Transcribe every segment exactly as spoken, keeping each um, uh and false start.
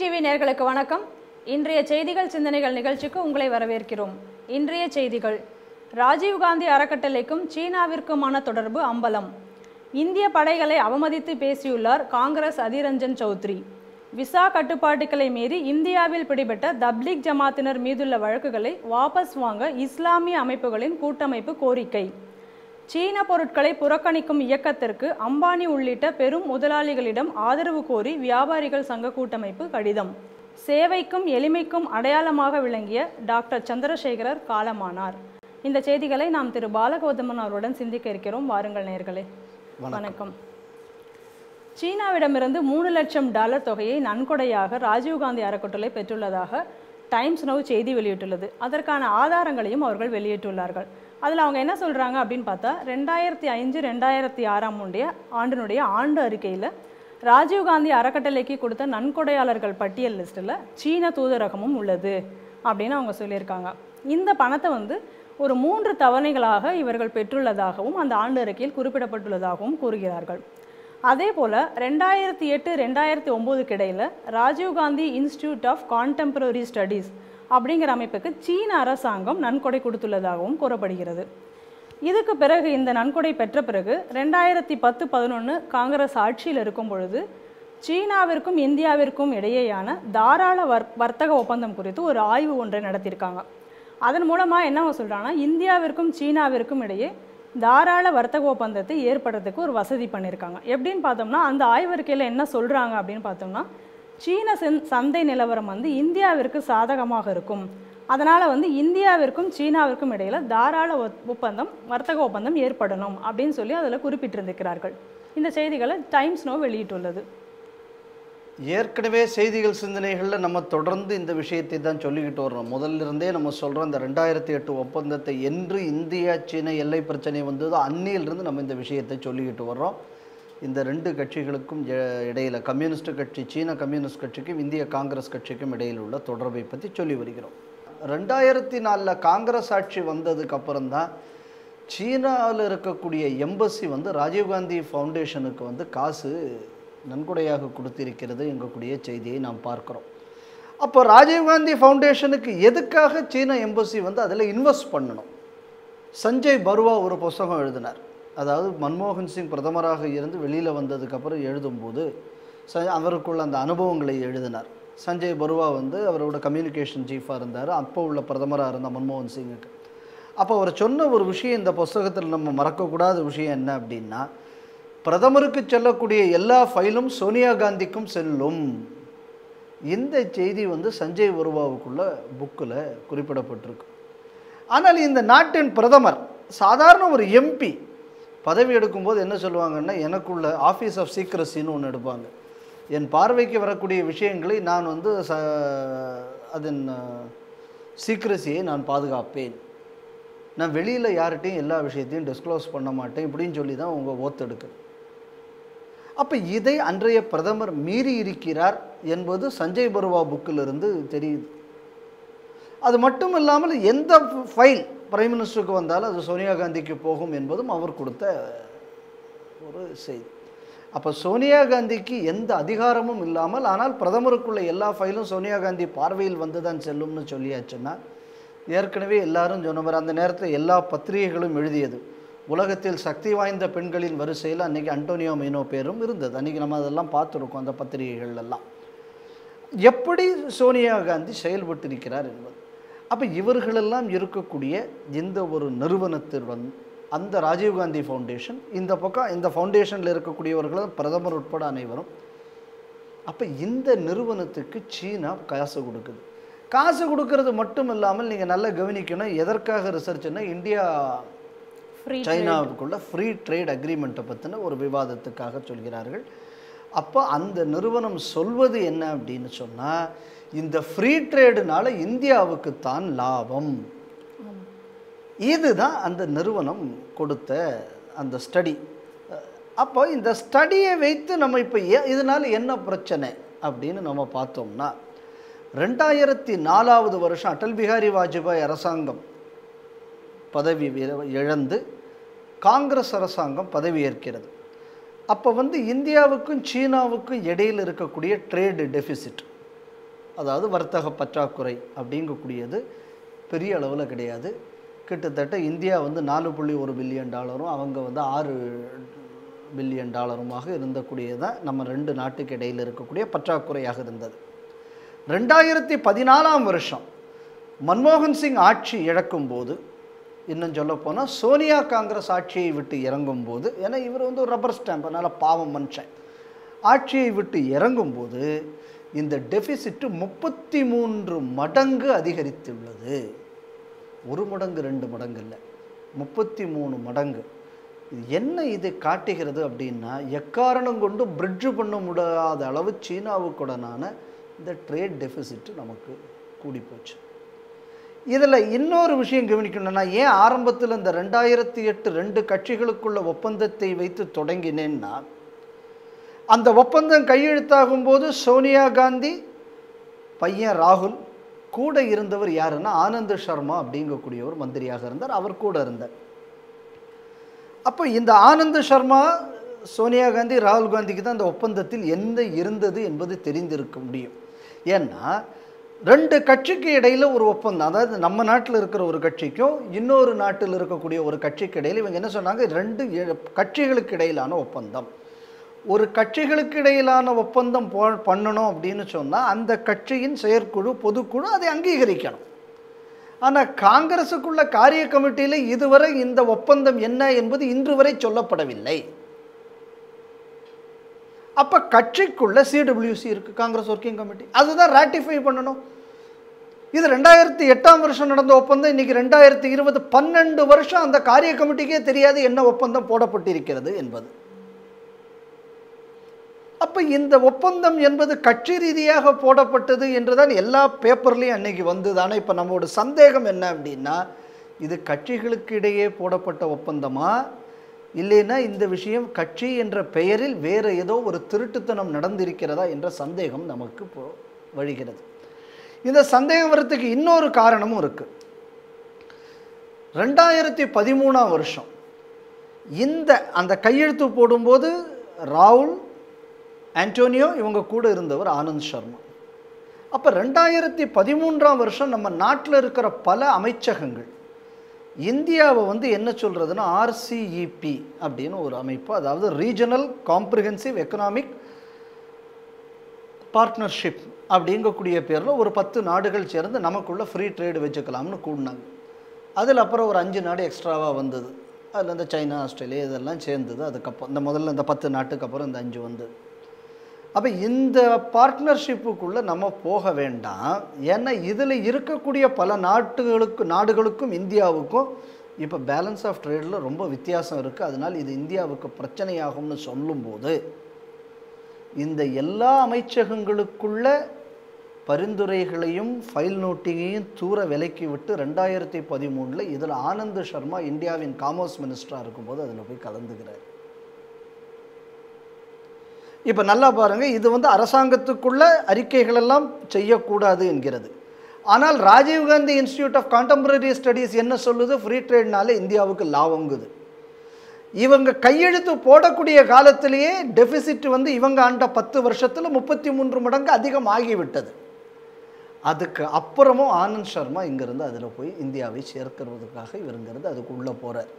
T V நேயர்களுக்கு வணக்கம். இன்றைய செய்திகள் சிந்தனைகள் நிகழ்ச்சிக்கு உங்களை வரவேற்கிறோம். இன்றைய செய்திகள்: ராஜீவ் காந்தி அறக்கட்டளைக்கும் சீனாவிற்குமான தொடர்பு அம்பலம். இந்திய படைகளை அவமதித்து பேசியுள்ளார் காங்கிரஸ் அதீர் ரஞ்சன் சௌத்ரி. விசா கட்டுப்பாடுகளை மீறி இந்தியாவில் பிடிபட்ட தப்லீக் ஜமாத்தினர் மீதுள்ள வழக்குகளை வாபஸ் வாங்க இஸ்லாமிய அமைப்புகளின் கூட்டமைப்பு கோரிக்கை. சீன பொருட்களை புறக்கணிக்கும் இயக்கத்திற்கு அம்பானி உள்ளிட்ட பெரும் முதலாளிகளிடம் ஆதரவு கோரி வியாபாரிகள் சங்க கூட்டமைப்பு கடிதம். சேவைக்கும் எளிமைக்கும் அடையாளமாக விளங்கிய டாக்டர் சந்திரசேகரர் காலமானார். இந்த செய்திகளை நாம் திரு பாலகோதமன் அவருடன் சிந்திக்க இருக்கிறோம். வாருங்கள் நேயர்களே, வணக்கம். சீனாவிடமிருந்து மூணு லட்சம் டாலர் தொகையை நன்கொடையாக ராஜீவ்காந்தி அறக்கட்டளை பெற்றுள்ளதாக டைம்ஸ் நவ் செய்தி வெளியிட்டுள்ளது. அதற்கான ஆதாரங்களையும் அவர்கள் வெளியிட்டுள்ளார்கள். அதில் அவங்க என்ன சொல்கிறாங்க அப்படின்னு பார்த்தா, ரெண்டாயிரத்தி ஐந்து ரெண்டாயிரத்தி ஆறாம் உடைய ஆண்டினுடைய ஆண்டு அறிக்கையில் ராஜீவ்காந்தி அறக்கட்டளைக்கு கொடுத்த நன்கொடையாளர்கள் பட்டியல் லிஸ்ட்டில் சீன தூதரகமும் உள்ளது அப்படின்னு அவங்க சொல்லியிருக்காங்க. இந்த பணத்தை வந்து ஒரு மூன்று தவணைகளாக இவர்கள் பெற்றுள்ளதாகவும் அந்த ஆண்டு அறிக்கையில் குறிப்பிடப்பட்டுள்ளதாகவும் கூறுகிறார்கள். அதே போல் ரெண்டாயிரத்தி எட்டு ரெண்டாயிரத்தி ஒம்போதுக்கு இடையில் Rajiv Gandhi institute of contemporary studies அப்படிங்கிற அமைப்புக்கு சீன அரசாங்கம் நன்கொடை கொடுத்துள்ளதாகவும் கூறப்படுகிறது. இதுக்கு பிறகு இந்த நன்கொடை பெற்ற பிறகு ரெண்டாயிரத்தி பத்து பதினொன்று காங்கிரஸ் ஆட்சியில் இருக்கும் பொழுது சீனாவிற்கும் இந்தியாவிற்கும் இடையேயான தாராள வர் வர்த்தக ஒப்பந்தம் குறித்து ஒரு ஆய்வு ஒன்றை நடத்தியிருக்காங்க. அதன் மூலமாக என்ன சொல்கிறாங்கன்னா, இந்தியாவிற்கும் சீனாவிற்கும் இடையே தாராள வர்த்தக ஒப்பந்தத்தை ஏற்படுறதுக்கு ஒரு வசதி பண்ணியிருக்காங்க. எப்படின்னு பார்த்தோம்னா, அந்த ஆய்வறிக்கையில் என்ன சொல்கிறாங்க அப்படின்னு பார்த்தோம்னா, சீன சந்தை நிலவரம் வந்து இந்தியாவிற்கு சாதகமாக இருக்கும். அதனால் வந்து இந்தியாவிற்கும் சீனாவிற்கும் இடையில் தாராள ஒப்பந்தம் வர்த்தக ஒப்பந்தம் ஏற்படணும் அப்படின்னு சொல்லி அதில் குறிப்பிட்டிருந்திருக்கிறார்கள். இந்த செய்திகளை டைம்ஸ் நோ வெளியிட்டுள்ளது. ஏற்கனவே செய்திகள் சிந்தனைகளில் நம்ம தொடர்ந்து இந்த விஷயத்தை தான் சொல்லிக்கிட்டு வர்றோம். முதல்லிருந்தே நம்ம சொல்கிறோம், இந்த ரெண்டாயிரத்தி எட்டு ஒப்பந்தத்தை என்று இந்தியா சீன எல்லை பிரச்சனை வந்ததோ அன்னியிலிருந்து நம்ம இந்த விஷயத்தை சொல்லிக்கிட்டு வர்றோம். இந்த ரெண்டு கட்சிகளுக்கும் இடையில், கம்யூனிஸ்ட் கட்சி சீன கம்யூனிஸ்ட் கட்சிக்கும் இந்திய காங்கிரஸ் கட்சிக்கும் இடையில் உள்ள தொடர்பை பற்றி சொல்லி வருகிறோம். ரெண்டாயிரத்தி நாலில் காங்கிரஸ் ஆட்சி வந்ததுக்கப்புறம் தான் சீனாவில் இருக்கக்கூடிய எம்பசி வந்து ராஜீவ்காந்தி ஃபவுண்டேஷனுக்கு வந்து காசு நன்கொடையாக கொடுத்திருக்கிறது எங்கக்கூடிய செய்தியை நாம் பார்க்குறோம். அப்போ ராஜீவ்காந்தி ஃபவுண்டேஷனுக்கு எதுக்காக சீனா எம்பசி வந்து அதில் இன்வெஸ்ட் பண்ணணும்? சஞ்சய் பருவா ஒரு புஸ்தகம் எழுதினார். அதாவது மன்மோகன் சிங் பிரதமராக இருந்து வெளியில் வந்ததுக்கப்புறம் எழுதும்போது ச அவருக்குள்ள அந்த அனுபவங்களை எழுதினார். சஞ்சய் பருவா வந்து அவரோட கம்யூனிகேஷன் சீஃபாக இருந்தார். அப்போ உள்ள பிரதமராக இருந்தார் மன்மோகன் சிங்குக்கு. அப்போ அவர் சொன்ன ஒரு விஷயம், இந்த புஸ்தகத்தில் நம்ம மறக்கக்கூடாத விஷயம் என்ன அப்படின்னா, பிரதமருக்கு செல்லக்கூடிய எல்லா ஃபைலும் சோனியா காந்திக்கும் செல்லும். இந்த செய்தி வந்து சஞ்சய் பருவாவுக்குள்ள புக்கில் குறிப்பிடப்பட்டிருக்கு. ஆனால் இந்த நாட்டின் பிரதமர், சாதாரண ஒரு எம்பி பதவி எடுக்கும்போது என்ன சொல்லுவாங்கன்னா, எனக்குள்ள ஆஃபீஸ் ஆஃப் சீக்ரஸின்னு ஒன்று எடுப்பாங்க. என் பார்வைக்கு வரக்கூடிய விஷயங்களை நான் வந்து ச அதன் சீக்ரஸியை நான் பாதுகாப்பேன். நான் வெளியில் யார்கிட்டையும் எல்லா விஷயத்தையும் டிஸ்க்ளோஸ் பண்ண மாட்டேன் இப்படின்னு சொல்லி தான் உங்கள் ஓத்தெடுக்குது. அப்போ இதை அன்றைய பிரதமர் மீறி இருக்கிறார் என்பது சஞ்சய் பருவா புக்கிலிருந்து தெரியுது. அது மட்டும் இல்லாமல் எந்த ஃபைல் பிரைம் மினிஸ்டருக்கு வந்தாலும் அது சோனியா காந்திக்கு போகும் என்பதும் அவர் கொடுத்த ஒரு செய்தி. அப்போ சோனியா காந்திக்கு எந்த அதிகாரமும் இல்லாமல், ஆனால் பிரதமருக்குள்ள எல்லா ஃபைலும் சோனியா காந்தி பார்வையில் வந்து தான் செல்லும்னு சொல்லியாச்சுன்னா, ஏற்கனவே எல்லாரும் சொன்னவர் அந்த நேரத்தில் எல்லா பத்திரிகைகளும் எழுதியது, உலகத்தில் சக்தி வாய்ந்த பெண்களின் வரிசையில் அன்றைக்கி அன்டோனியோ மெய்னோ பேரும் இருந்தது. அன்றைக்கி நம்ம அதெல்லாம் பார்த்துருக்கோம் அந்த பத்திரிகைகள்லாம். எப்படி சோனியா காந்தி செயல்பட்டிருக்கிறார் என்பது. அப்போ இவர்களெல்லாம் இருக்கக்கூடிய இந்த ஒரு நிறுவனத்துடன் அந்த ராஜீவ்காந்தி ஃபவுண்டேஷன், இந்த பக்கம் இந்த ஃபவுண்டேஷனில் இருக்கக்கூடியவர்களும் பிரதமர் உட்பட அனைவரும். அப்போ இந்த நிறுவனத்துக்கு சீனா காசு கொடுக்குது. காசு கொடுக்கறது மட்டும் இல்லாமல் நீங்கள் நல்லா கவனிக்கணும், எதற்காக ரிசர்ச்னா இந்தியா சைனாவுக்குள்ள ஃப்ரீ ட்ரேட் அக்ரிமெண்ட்டை பற்றின ஒரு விவாதத்துக்காக சொல்கிறார்கள். அப்போ அந்த நிறுவனம் சொல்வது என்ன அப்படின்னு சொன்னால், இந்த ஃப்ரீ ட்ரேடுனால இந்தியாவுக்கு தான் லாபம். இதுதான் அந்த நிறுவனம் கொடுத்த அந்த ஸ்டடி. அப்போ இந்த ஸ்டடியை வைத்து நம்ம இப்போ இதனால் என்ன பிரச்சனை அப்படின்னு நம்ம பார்த்தோம்னா, ரெண்டாயிரத்தி நாலாவது வருஷம் அடல் பிஹாரி வாஜ்பாய் அரசாங்கம் பதவி இழந்து காங்கிரஸ் அரசாங்கம் பதவியேற்கிறது. அப்போ வந்து இந்தியாவுக்கும் சீனாவுக்கும் இடையில் இருக்கக்கூடிய ட்ரேடு டெஃபிசிட், அதாவது வர்த்தக பற்றாக்குறை அப்படிங்கக்கூடியது பெரிய அளவில் கிடையாது. கிட்டத்தட்ட இந்தியா வந்து நாலு புள்ளி ஒரு பில்லியன் டாலரும் அவங்க வந்து ஆறு பில்லியன் டாலருமாக இருந்தக்கூடியதான் நம்ம ரெண்டு நாட்டுக்கு இடையில் இருக்கக்கூடிய பற்றாக்குறையாக இருந்தது. ரெண்டாயிரத்தி பதினாலாம் வருஷம் மன்மோகன் சிங் ஆட்சி இழக்கும்போது, இன்னும் சொல்ல போனால் சோனியா காங்கிரஸ் ஆட்சியை விட்டு இறங்கும்போது, ஏன்னா இவர் வந்து ஒரு ரப்பர் ஸ்டாம்ப், அதனால் பாவம் மனுஷன், ஆட்சியை விட்டு இறங்கும்போது இந்த டெஃபிசிட்டு முப்பத்தி மூன்று மடங்கு அதிகரித்துள்ளது. ஒரு மடங்கு ரெண்டு மடங்கு இல்லை, முப்பத்தி மூணு மடங்கு. இது என்ன இது காட்டுகிறது அப்படின்னா, எக்காரணம் கொண்டு பிரிட்ஜு பண்ண முடியாத அளவு சீனாவுக்குடனான இந்த ட்ரேட் டெஃபிசிட்டு நமக்கு கூடி போச்சு. இதில் இன்னொரு விஷயம் கவனிக்கணும்னா, ஏன் ஆரம்பத்தில் இந்த ரெண்டாயிரத்தி எட்டு ரெண்டு கட்சிகளுக்குள்ள ஒப்பந்தத்தை வைத்து தொடங்கினேன்னா, அந்த ஒப்பந்தம் கையெழுத்தாகும்போது சோனியா காந்தி பையன் ராகுல் கூட இருந்தவர் யாருன்னா ஆனந்த் சர்மா அப்படிங்கக்கூடிய ஒரு மந்திரியாக இருந்தார், அவர் கூட இருந்தார். அப்போ இந்த ஆனந்த் சர்மா சோனியா காந்தி ராகுல் காந்திக்கு தான் அந்த ஒப்பந்தத்தில் எந்த இருந்தது என்பது தெரிந்திருக்க முடியும். ஏன்னா ரெண்டு கட்சிக்கு இடையில் ஒரு ஒப்பந்தம், அதாவது நம்ம நாட்டில் இருக்கிற ஒரு கட்சிக்கும் இன்னொரு நாட்டில் இருக்கக்கூடிய ஒரு கட்சிக்கு இடையில் இவங்க என்ன சொன்னாங்க, ரெண்டு கட்சிகளுக்கு இடையிலான ஒப்பந்தம். ஒரு கட்சிகளுக்கு இடையிலான ஒப்பந்தம் போ பண்ணணும் அப்படின்னு சொன்னால் அந்த கட்சியின் செயற்குழு பொதுக்குழு அதை அங்கீகரிக்கணும். ஆனால் காங்கிரஸுக்குள்ள காரிய கமிட்டியில் இதுவரை இந்த ஒப்பந்தம் என்ன என்பது இன்று வரை சொல்லப்படவில்லை. அப்போ கட்சிக்குள்ளே சிடபிள்யூசி இருக்குது, காங்கிரஸ் ஒர்க்கிங் கமிட்டி, அதுதான் ராட்டிஃபை பண்ணணும். இது ரெண்டாயிரத்தி எட்டாம் வருஷம் நடந்த ஒப்பந்தம், இன்றைக்கி ரெண்டாயிரத்தி இருபது பன்னெண்டு வருஷம் அந்த காரிய கமிட்டிக்கே தெரியாது என்ன ஒப்பந்தம் போடப்பட்டிருக்கிறது என்பது. அப்போ இந்த ஒப்பந்தம் என்பது கட்சி ரீதியாக போடப்பட்டது என்றுதான் எல்லா பேப்பர்லேயும் அன்றைக்கி வந்தது. ஆனால் இப்போ நம்மளோட சந்தேகம் என்ன அப்படின்னா, இது கட்சிகளுக்கு இடையே போடப்பட்ட ஒப்பந்தமா, இல்லைன்னா இந்த விஷயம் கட்சி என்ற பெயரில் வேறு ஏதோ ஒரு திருட்டுத்தனம் நடந்திருக்கிறதா என்ற சந்தேகம் நமக்கு இப்போ வழிகிறது. இந்த சந்தேகம் வரத்துக்கு இன்னொரு காரணமும் இருக்குது. ரெண்டாயிரத்தி பதிமூணாம் வருஷம் இந்த அந்த கையெழுத்து போடும்போது ராகுல் ஆண்டோனியோ இவங்க கூட இருந்தவர் ஆனந்த் சர்மா. அப்போ ரெண்டாயிரத்தி பதிமூன்றாம் வருஷம் நம்ம நாட்டில் இருக்கிற பல அமைச்சகங்கள் இந்தியாவை வந்து என்ன சொல்கிறதுன்னா ஆர்சிஇபி அப்படின்னு ஒரு அமைப்பு, அதாவது ரீஜனல் காம்ப்ரிஹென்சிவ் எக்கனாமிக் பார்ட்னர்ஷிப் அப்படிங்கக்கூடிய பேரில் ஒரு பத்து நாடுகள் சேர்ந்து நமக்குள்ளே ஃப்ரீ ட்ரேடு வச்சுக்கலாம்னு கூடினாங்க. அதில் அப்புறம் ஒரு அஞ்சு நாடு எக்ஸ்ட்ராவாக வந்தது, அதில் இந்த சைனா ஆஸ்திரேலியா இதெல்லாம் சேர்ந்தது. அதுக்கப்புறம் இந்த முதல்ல இந்த பத்து நாட்டுக்கு அப்புறம் இந்த அஞ்சு வந்தது. அப்போ இந்த பார்ட்னர்ஷிப்புக்குள்ளே நம்ம போக வேண்டாம், ஏன்னா இதில் இருக்கக்கூடிய பல நாட்டுகளுக்கு நாடுகளுக்கும் இந்தியாவுக்கும் இப்போ பேலன்ஸ் ஆஃப் ட்ரேடில் ரொம்ப வித்தியாசம் இருக்குது, அதனால் இது இந்தியாவுக்கு பிரச்சனையாகும்னு சொல்லும்போது இந்த எல்லா அமைச்சகங்களுக்குள்ள பரிந்துரைகளையும் ஃபைல் நோட்டிங்கையும் தூர விலக்கி விட்டு ரெண்டாயிரத்தி பதிமூணில் இதில் ஆனந்த் சர்மா இந்தியாவின் காமர்ஸ் மினிஸ்டராக இருக்கும்போது அதில் போய் கலந்துக்கிறார். இப்போ நல்லா பாருங்கள், இது வந்து அரசாங்கத்துக்குள்ள அறிக்கைகளெல்லாம் செய்யக்கூடாது என்கிறது. ஆனால் Rajiv Gandhi institute of contemporary studies என்ன சொல்லுது, ஃப்ரீ ட்ரேட்னாலே இந்தியாவுக்கு லாபங்குது. இவங்க கையெழுத்து போடக்கூடிய காலத்திலேயே டெஃபிசிட் வந்து இவங்க ஆண்ட பத்து வருஷத்தில் முப்பத்தி மூன்று மடங்கு அதிகம் ஆகிவிட்டது. அதுக்கு அப்புறமும் ஆனந்த் சர்மா இங்கேருந்து அதில் போய் இந்தியாவை சேர்க்கிறதுக்காக இவருங்கிறது அதுக்கு உள்ளே போகிறார்.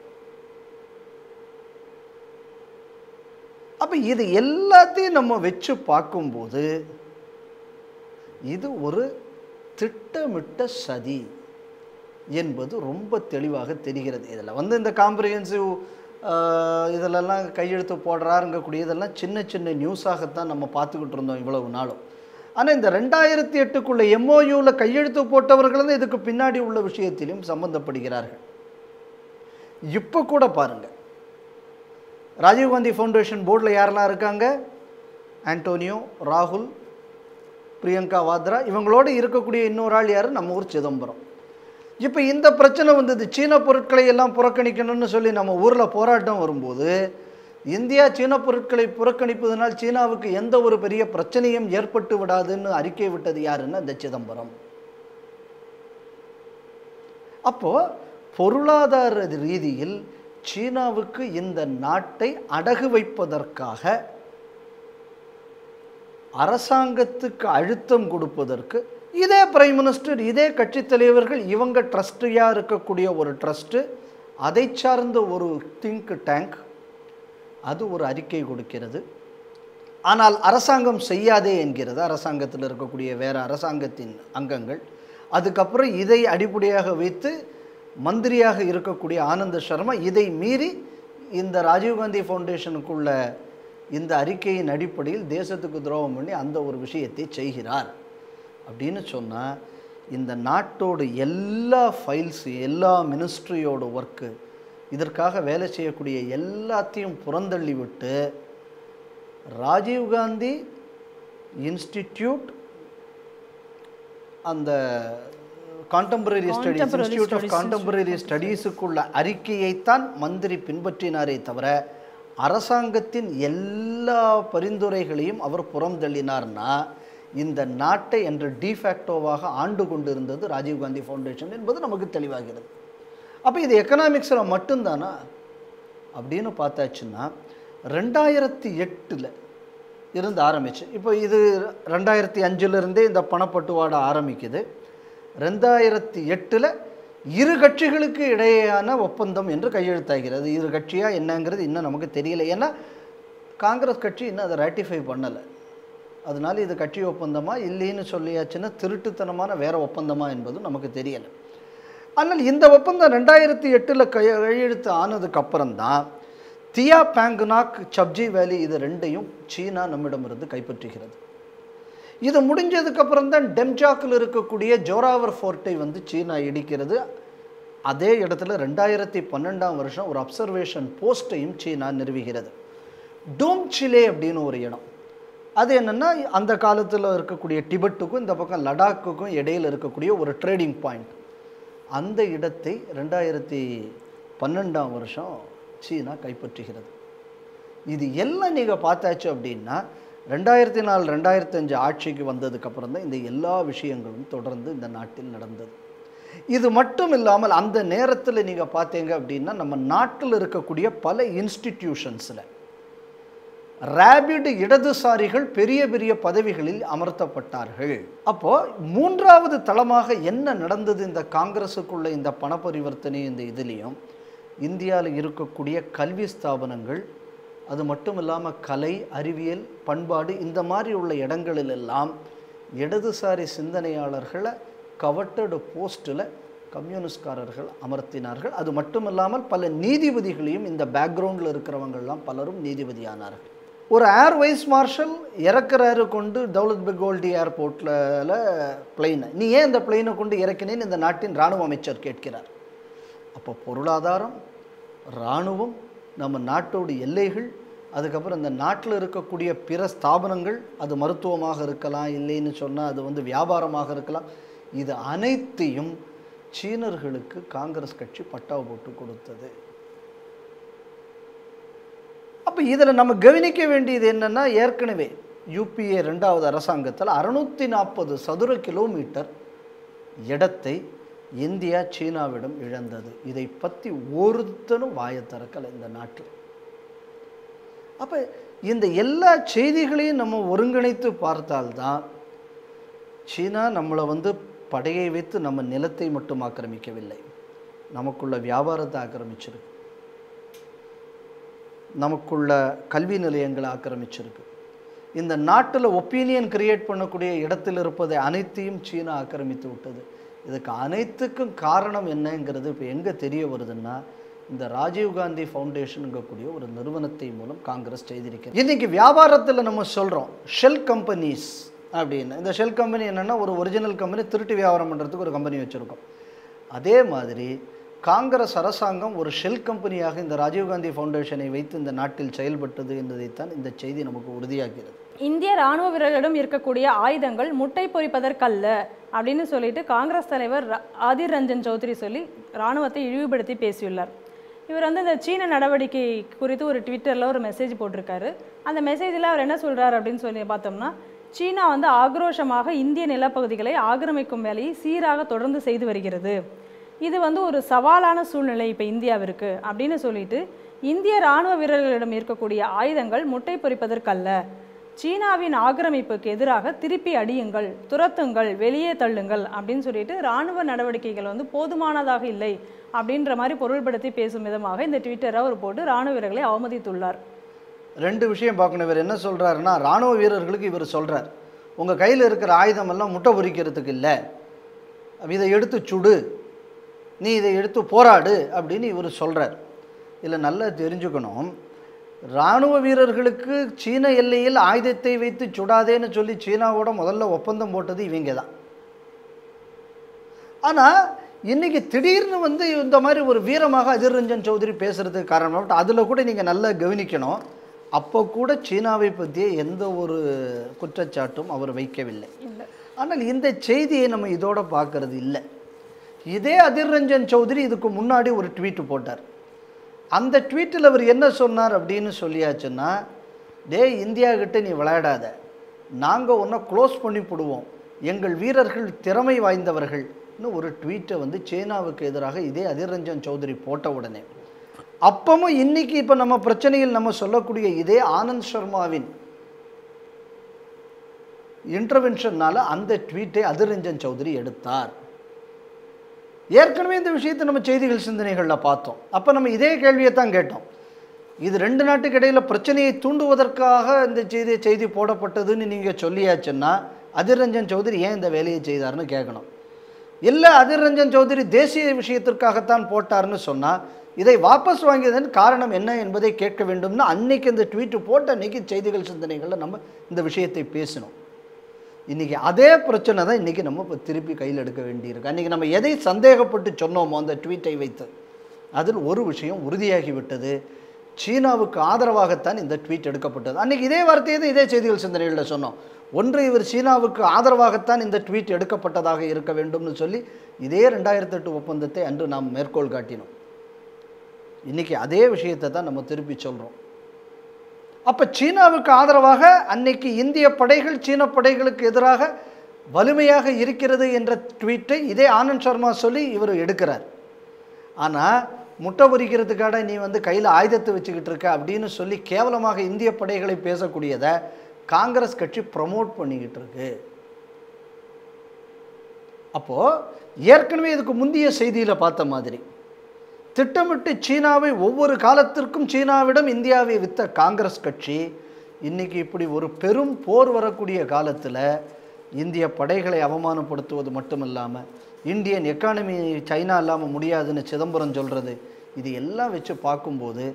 அப்போ இது எல்லாத்தையும் நம்ம வச்சு பார்க்கும்போது இது ஒரு திட்டமிட்ட சதி என்பது ரொம்ப தெளிவாக தெரிகிறது. இதில் வந்து இந்த காம்ப்ரிஹென்சிவ் இதிலெல்லாம் கையெழுத்து போடுறாருங்கக்கூடிய இதெல்லாம் சின்ன சின்ன நியூஸாகத்தான் நம்ம பார்த்துக்கிட்டு இருந்தோம் இவ்வளவு நாளும். ஆனால் இந்த ரெண்டாயிரத்தி எட்டுக்குள்ளே எம்ஓயூவில் கையெழுத்து போட்டவர்கள் தான் இதுக்கு பின்னாடி உள்ள விஷயத்திலும் சம்மந்தப்படுகிறார்கள். இப்போ கூட பாருங்கள், ராஜீவ் காந்தி ஃபவுண்டேஷன் போர்டில் யாரெல்லாம் இருக்காங்க, ஆண்டோனியோ, ராகுல், பிரியங்கா வாத்ரா, இவங்களோடு இருக்கக்கூடிய இன்னொரு ஆள் யார், நம்ம ஊர் சிதம்பரம். இப்போ இந்த பிரச்சனை வந்தது, சீன பொருட்களை எல்லாம் புறக்கணிக்கணும்னு சொல்லி நம்ம ஊரில் போராட்டம் வரும்போது இந்தியா சீன பொருட்களை புறக்கணிப்பதனால் சீனாவுக்கு எந்த ஒரு பெரிய பிரச்சனையும் ஏற்பட்டு விடாதுன்னு அறிக்கை விட்டது யாருன்னா இந்த சிதம்பரம். அப்போது பொருளாதார ரீதியில் சீனாவுக்கு இந்த நாட்டை அடகு வைப்பதற்காக அரசாங்கத்துக்கு அழுத்தம் கொடுப்பதற்கு இதே பிரைம் மினிஸ்டர் இதே கட்சித் தலைவர்கள் இவங்க ட்ரஸ்டியாக இருக்கக்கூடிய ஒரு ட்ரஸ்ட்டு அதை சார்ந்த ஒரு திங்க் டேங்க் அது ஒரு அறிக்கை கொடுக்கிறது. ஆனால் அரசாங்கம் செய்யாதே என்கிறது அரசாங்கத்தில் இருக்கக்கூடிய வேறு அரசாங்கத்தின் அங்கங்கள். அதுக்கப்புறம் இதை அடிப்படையாக வைத்து மந்திரியாக இருக்கக்கூடிய ஆனந்த சர்மா இதை மீறி இந்த ராஜீவ்காந்தி ஃபவுண்டேஷனுக்குள்ள இந்த அறிக்கையின் அடிப்படையில் தேசத்துக்கு துரோகம் பண்ணி அந்த ஒரு விஷயத்தை செய்கிறார் அப்படின்னு சொன்னால் இந்த நாட்டோட எல்லா ஃபைல்ஸ் எல்லா மினிஸ்ட்ரியோட ஒர்க்கு இதற்காக வேலை செய்யக்கூடிய எல்லாத்தையும் புறந்தள்ளி விட்டு ராஜீவ்காந்தி இன்ஸ்டிடியூட் அந்த contemporary studies institute of contemporary ஸ்டடீஸுக்குள்ள அறிக்கையைத்தான் மந்திரி பின்பற்றினாரே தவிர அரசாங்கத்தின் எல்லா பரிந்துரைகளையும் அவர் புறந்தள்ளினார்னா இந்த நாட்டை என்று டிஃபேக்டோவாக ஆண்டு கொண்டிருந்தது ராஜீவ்காந்தி ஃபவுண்டேஷன் என்பது நமக்கு தெளிவாகிறது. அப்போ இது எக்கனாமிக்ஸில் மட்டும்தானா அப்படின்னு பார்த்தாச்சுன்னா ரெண்டாயிரத்தி எட்டில் இருந்து ஆரம்பிச்சு இப்போ இது ரெண்டாயிரத்தி அஞ்சிலிருந்தே இந்த பணப்பட்டுவாட ஆரம்பிக்குது. ரெண்டாயிரத்தி எட்டில் இரு கட்சிகளுக்கு இடையேயான ஒப்பந்தம் என்று கையெழுத்தாகிறது. இரு கட்சியாக என்னங்கிறது இன்னும் நமக்கு தெரியல. ஏன்னா காங்கிரஸ் கட்சி இன்னும் அதை ரேட்டிஃபை பண்ணலை. அதனால இது கட்சி ஒப்பந்தமாக இல்லைன்னு சொல்லியாச்சுன்னா திருட்டுத்தனமான வேறு ஒப்பந்தமாக என்பதும் நமக்கு தெரியலை. ஆனால் இந்த ஒப்பந்தம் ரெண்டாயிரத்தி எட்டில் கை கையெழுத்து ஆனதுக்கப்புறம்தான் தியா பேங்குனாக் சப்ஜி வேலி இது ரெண்டையும் சீனா நம்மிடமிருந்து கைப்பற்றுகிறது. இது முடிஞ்சதுக்கப்புறம் தான் டெம்ஜாக்கில் இருக்கக்கூடிய ஜோராவர் ஃபோர்ட்டை வந்து சீனா இடிக்கிறது. அதே இடத்துல ரெண்டாயிரத்தி பன்னெண்டாம் வருஷம் ஒரு அப்சர்வேஷன் போஸ்ட்டையும் சீனா நிறுவுகிறது. டோங் சிலே அப்படின்னு ஒரு இடம், அது என்னென்னா அந்த காலத்தில் இருக்கக்கூடிய டிபெட்டுக்கும் இந்த பக்கம் லடாக்குக்கும் இடையில் இருக்கக்கூடிய ஒரு ட்ரேடிங் பாயிண்ட். அந்த இடத்தை ரெண்டாயிரத்தி பன்னெண்டாம் வருஷம் சீனா கைப்பற்றுகிறது. இது எல்லாம் நீங்கள் பார்த்தாச்சு அப்படின்னா ரெண்டாயிரத்தி நாலு ரெண்டாயிரத்தஞ்சு ஆட்சிக்கு வந்ததுக்கப்புறம் தான் இந்த எல்லா விஷயங்களும் தொடர்ந்து இந்த நாட்டில் நடந்தது. இது மட்டும் இல்லாமல் அந்த நேரத்தில் நீங்கள் பார்த்தீங்க அப்படின்னா நம்ம நாட்டில் இருக்கக்கூடிய பல இன்ஸ்டிடியூஷன்ஸில் ரேபிட் இடதுசாரிகள் பெரிய பெரிய பதவிகளில் அமர்த்தப்பட்டார்கள். அப்போது மூன்றாவது தளமாக என்ன நடந்தது இந்த காங்கிரஸுக்குள்ள இந்த பண பரிவர்த்தனை இந்த இதுலேயும் இந்தியாவில் இருக்கக்கூடிய கல்வி ஸ்தாபனங்கள் அது மட்டும் இல்லாமல் கலை அறிவியல் பண்பாடு இந்த மாதிரி உள்ள இடங்களிலெல்லாம் இடதுசாரி சிந்தனையாளர்களை கவர்டு போஸ்டில் கம்யூனிஸ்ட்காரர்கள் அமர்த்தினார்கள். அது மட்டும் இல்லாமல் பல நீதிபதிகளையும் இந்த பேக்ரவுண்டில் இருக்கிறவங்கள்லாம் பலரும் நீதிபதியானார்கள். ஒரு ஏர் வைஸ் மார்ஷல் இறக்குறாரு கொண்டு தௌலத் பெகோல்டி ஏர்போர்ட்டில் பிளெயினை, நீ ஏன் இந்த பிளெயினை கொண்டு இறக்கினேன்னு இந்த நாட்டின் இராணுவ அமைச்சர் கேட்கிறார். அப்போ பொருளாதாரம், இராணுவம், நம்ம நாட்டோட எல்லைகள், அதுக்கப்புறம் இந்த நாட்டில் இருக்கக்கூடிய பிற ஸ்தாபனங்கள், அது மருத்துவமாக இருக்கலாம், இல்லைன்னு சொன்னால் அது வந்து வியாபாரமாக இருக்கலாம், இது அனைத்தையும் சீனர்களுக்கு காங்கிரஸ் கட்சி பட்டாவை போட்டு கொடுத்தது. அப்போ இதில் நம்ம கவனிக்க வேண்டியது என்னென்னா ஏற்கனவே யூபிஏ ரெண்டாவது அரசாங்கத்தில் அறுநூற்றி நாற்பது சதுர கிலோமீட்டர் இடத்தை இந்தியா சீனாவிடம் இழந்தது. இதை பற்றி ஒருத்தனும் வாயை திறக்கலை இந்த நாட்டில். அப்போ இந்த எல்லா செய்திகளையும் நம்ம ஒருங்கிணைத்து பார்த்தால்தான் சீனா நம்மளை வந்து படையை வைத்து நம்ம நிலத்தை மட்டும் ஆக்கிரமிக்கவில்லை, நமக்குள்ள வியாபாரத்தை ஆக்கிரமிச்சிருக்கு, நமக்குள்ள கல்வி நிலையங்களை ஆக்கிரமிச்சிருக்கு, இந்த நாட்டில் ஒப்பீனியன் கிரியேட் பண்ணக்கூடிய இடத்தில் இருப்பதை அனைத்தையும் சீனா ஆக்கிரமித்து விட்டது. இதுக்கு அனைத்துக்கும் காரணம் என்னங்கிறது இப்போ எங்கே தெரிய வருதுன்னா இந்த ராஜீவ்காந்தி ஃபவுண்டேஷனுங்கக்கூடிய ஒரு நிறுவனத்தை மூலம் காங்கிரஸ் செய்திருக்கிறது. இன்றைக்கி வியாபாரத்தில் நம்ம சொல்கிறோம் ஷெல் கம்பெனிஸ் அப்படின்னு. இந்த ஷெல் கம்பெனி என்னென்னா ஒரு ஒரிஜினல் கம்பெனி திருட்டு வியாபாரம் பண்ணுறதுக்கு ஒரு கம்பெனி வச்சுருக்கோம். அதே மாதிரி காங்கிரஸ் அரசாங்கம் ஒரு ஷெல் கம்பெனியாக இந்த ராஜீவ்காந்தி ஃபவுண்டேஷனை வைத்து இந்த நாட்டில் செயல்பட்டது என்பதைத்தான் இந்த செய்தி நமக்கு உறுதியாகிறது. இந்திய ராணுவ வீரர்களிடம் இருக்கக்கூடிய ஆயுதங்கள் முட்டை பொறிப்பதற்கல்ல அப்படின்னு சொல்லிட்டு காங்கிரஸ் தலைவர் ஆதிர் ரஞ்சன் சௌத்ரி சொல்லி இராணுவத்தை இழிவுபடுத்தி பேசியுள்ளார். இவர் வந்து இந்த சீன நடவடிக்கை குறித்து ஒரு ட்விட்டரில் ஒரு மெசேஜ் போட்டிருக்காரு. அந்த மெசேஜில் அவர் என்ன சொல்கிறார் அப்படின்னு சொல்லி பார்த்தோம்னா, சீனா வந்து ஆக்ரோஷமாக இந்திய நிலப்பகுதிகளை ஆக்கிரமிக்கும் வேலையை சீராக தொடர்ந்து செய்து வருகிறது. இது வந்து ஒரு சவாலான சூழ்நிலை இப்போ இந்தியாவிற்கு அப்படின்னு சொல்லிட்டு இந்திய இராணுவ வீரர்களிடம் இருக்கக்கூடிய ஆயுதங்கள் முட்டை பொறிப்பதற்கல்ல சீனாவின் ஆக்கிரமிப்புக்கு எதிராக திருப்பி அடியுங்கள், துரத்துங்கள், வெளியே தள்ளுங்கள் அப்படின்னு சொல்லிட்டு இராணுவ நடவடிக்கைகள் வந்து போதுமானதாக இல்லை அப்படின்ற மாதிரி பொருள்படுத்தி பேசும் விதமாக இந்த ட்விட்டரை அவர் போட்டு இராணுவ வீரர்களை அவமதித்துள்ளார். ரெண்டு விஷயம் பார்க்கணும். இவர் என்ன சொல்கிறாருன்னா, இராணுவ வீரர்களுக்கு இவர் சொல்கிறார், உங்கள் கையில் இருக்கிற ஆயுதமெல்லாம் முட்டை பொறிக்கிறதுக்கு இல்லை, இதை எடுத்து சுடு, நீ இதை எடுத்து போராடு அப்படின்னு இவர் சொல்கிறார். இதில் நல்லா தெரிஞ்சுக்கணும், இராணுவ வீரர்களுக்கு சீன எல்லையில் ஆயுதத்தை வைத்து சுடாதேன்னு சொல்லி சீனாவோட முதல்ல ஒப்பந்தம் போட்டது இவங்க தான். ஆனால் இன்றைக்கி திடீர்னு வந்து இந்த மாதிரி ஒரு வீரமாக அதிர் ரஞ்சன் சௌத்ரி பேசுகிறதுக்கு காரணமாக, அதில் கூட நீங்கள் நல்லா கவனிக்கணும், அப்போ கூட சீனாவை பற்றிய எந்த ஒரு குற்றச்சாட்டும் அவர் வைக்கவில்லை. ஆனால் இந்த செய்தியை நம்ம இதோடு பார்க்கறது இல்லை. இதே அதிர் ரஞ்சன் சௌத்ரி இதுக்கு முன்னாடி ஒரு ட்வீட்டு போட்டார். அந்த ட்வீட்டில் அவர் என்ன சொன்னார் அப்படின்னு சொல்லியாச்சுன்னா, டே இந்தியாக்கிட்ட நீ விளையாடாத, நாங்கள் ஒன்றை க்ளோஸ் பண்ணி போடுவோம், எங்கள் வீரர்கள் திறமை வாய்ந்தவர்கள்னு ஒரு ட்வீட்டை வந்து சீனாவுக்கு எதிராக இதே அதிர் ரஞ்சன் சௌத்ரி போட்ட உடனே, அப்பவும் இன்றைக்கி இப்போ நம்ம பிரச்சனையில் நம்ம சொல்லக்கூடிய இதே ஆனந்த் சர்மாவின் இன்டர்வென்ஷன்னால் அந்த ட்வீட்டை அதிர் ரஞ்சன் சௌத்ரி எடுத்தார். ஏற்கனவே இந்த விஷயத்தை நம்ம செய்திகள் சிந்தனைகளில் பார்த்தோம். அப்போ நம்ம இதே கேள்வியை தான் கேட்டோம், இது ரெண்டு நாட்டுக்கு இடையில் பிரச்சனையை தூண்டுவதற்காக இந்த செய்தி செய்தி போடப்பட்டதுன்னு நீங்கள் சொல்லியாச்சுன்னா அதிர் ரஞ்சன் சௌத்ரி ஏன் இந்த வேலையை செய்தார்னு கேட்கணும். இல்லை அதிர் ரஞ்சன் சௌத்ரி தேசிய விஷயத்திற்காகத்தான் போட்டார்னு சொன்னால் இதை வாபஸ் வாங்கியதன் காரணம் என்ன என்பதை கேட்க வேண்டும்னு அன்னைக்கு இந்த ட்வீட்டு போட்ட அன்றைக்கி செய்திகள் சிந்தனைகளில் நம்ம இந்த விஷயத்தை பேசணும். இன்றைக்கி அதே பிரச்சனை தான் இன்றைக்கி நம்ம இப்போ திருப்பி கையில் எடுக்க வேண்டியிருக்கு. அன்றைக்கி நம்ம எதை சந்தேகப்பட்டு சொன்னோமோ அந்த ட்வீட்டை வைத்து அதில் ஒரு விஷயம் உறுதியாகிவிட்டது, சீனாவுக்கு ஆதரவாகத்தான் இந்த ட்வீட் எடுக்கப்பட்டது. அன்றைக்கி இதே வார்த்தையை தான் இதே செய்திகள் சிந்தனைகளில் சொன்னோம், ஒன்று இவர் சீனாவுக்கு ஆதரவாகத்தான் இந்த ட்வீட் எடுக்கப்பட்டதாக இருக்க வேண்டும்னு சொல்லி இதே ரெண்டாயிரத்தி எட்டு ஒப்பந்தத்தை அன்று நாம் மேற்கோள் காட்டினோம். இன்றைக்கி அதே விஷயத்தை தான் நம்ம திருப்பி சொல்கிறோம். அப்போ சீனாவுக்கு ஆதரவாக அன்னைக்கு இந்திய படைகள் சீன படைகளுக்கு எதிராக வலிமையாக இருக்கிறது என்ற ட்வீட்டை இதே ஆனந்த் சர்மா சொல்லி இவர் எடுக்கிறார். ஆனால் முட்டை பொறிக்கிறதுக்காக நீ வந்து கையில் ஆயுதத்தை வச்சுக்கிட்டு இருக்க அப்படின்னு சொல்லி கேவலமாக இந்திய படைகளை பேசக்கூடியதை காங்கிரஸ் கட்சி ப்ரமோட் பண்ணிக்கிட்டு இருக்கு. அப்போது ஏற்கனவே இதுக்கு முந்தைய செய்தியில் பார்த்த மாதிரி திட்டமிட்டு சீனாவை ஒவ்வொரு காலத்திற்கும் சீனாவிடம் இந்தியாவை விற்ற காங்கிரஸ் கட்சி இன்றைக்கி இப்படி ஒரு பெரும் போர் வரக்கூடிய காலத்தில் இந்திய படைகளை அவமானப்படுத்துவது மட்டுமில்லாமல் இந்தியன் எக்கானமி சைனா இல்லாமல் முடியாதுன்னு சிதம்பரம் சொல்கிறது, இது எல்லாம் வச்சு பார்க்கும்போது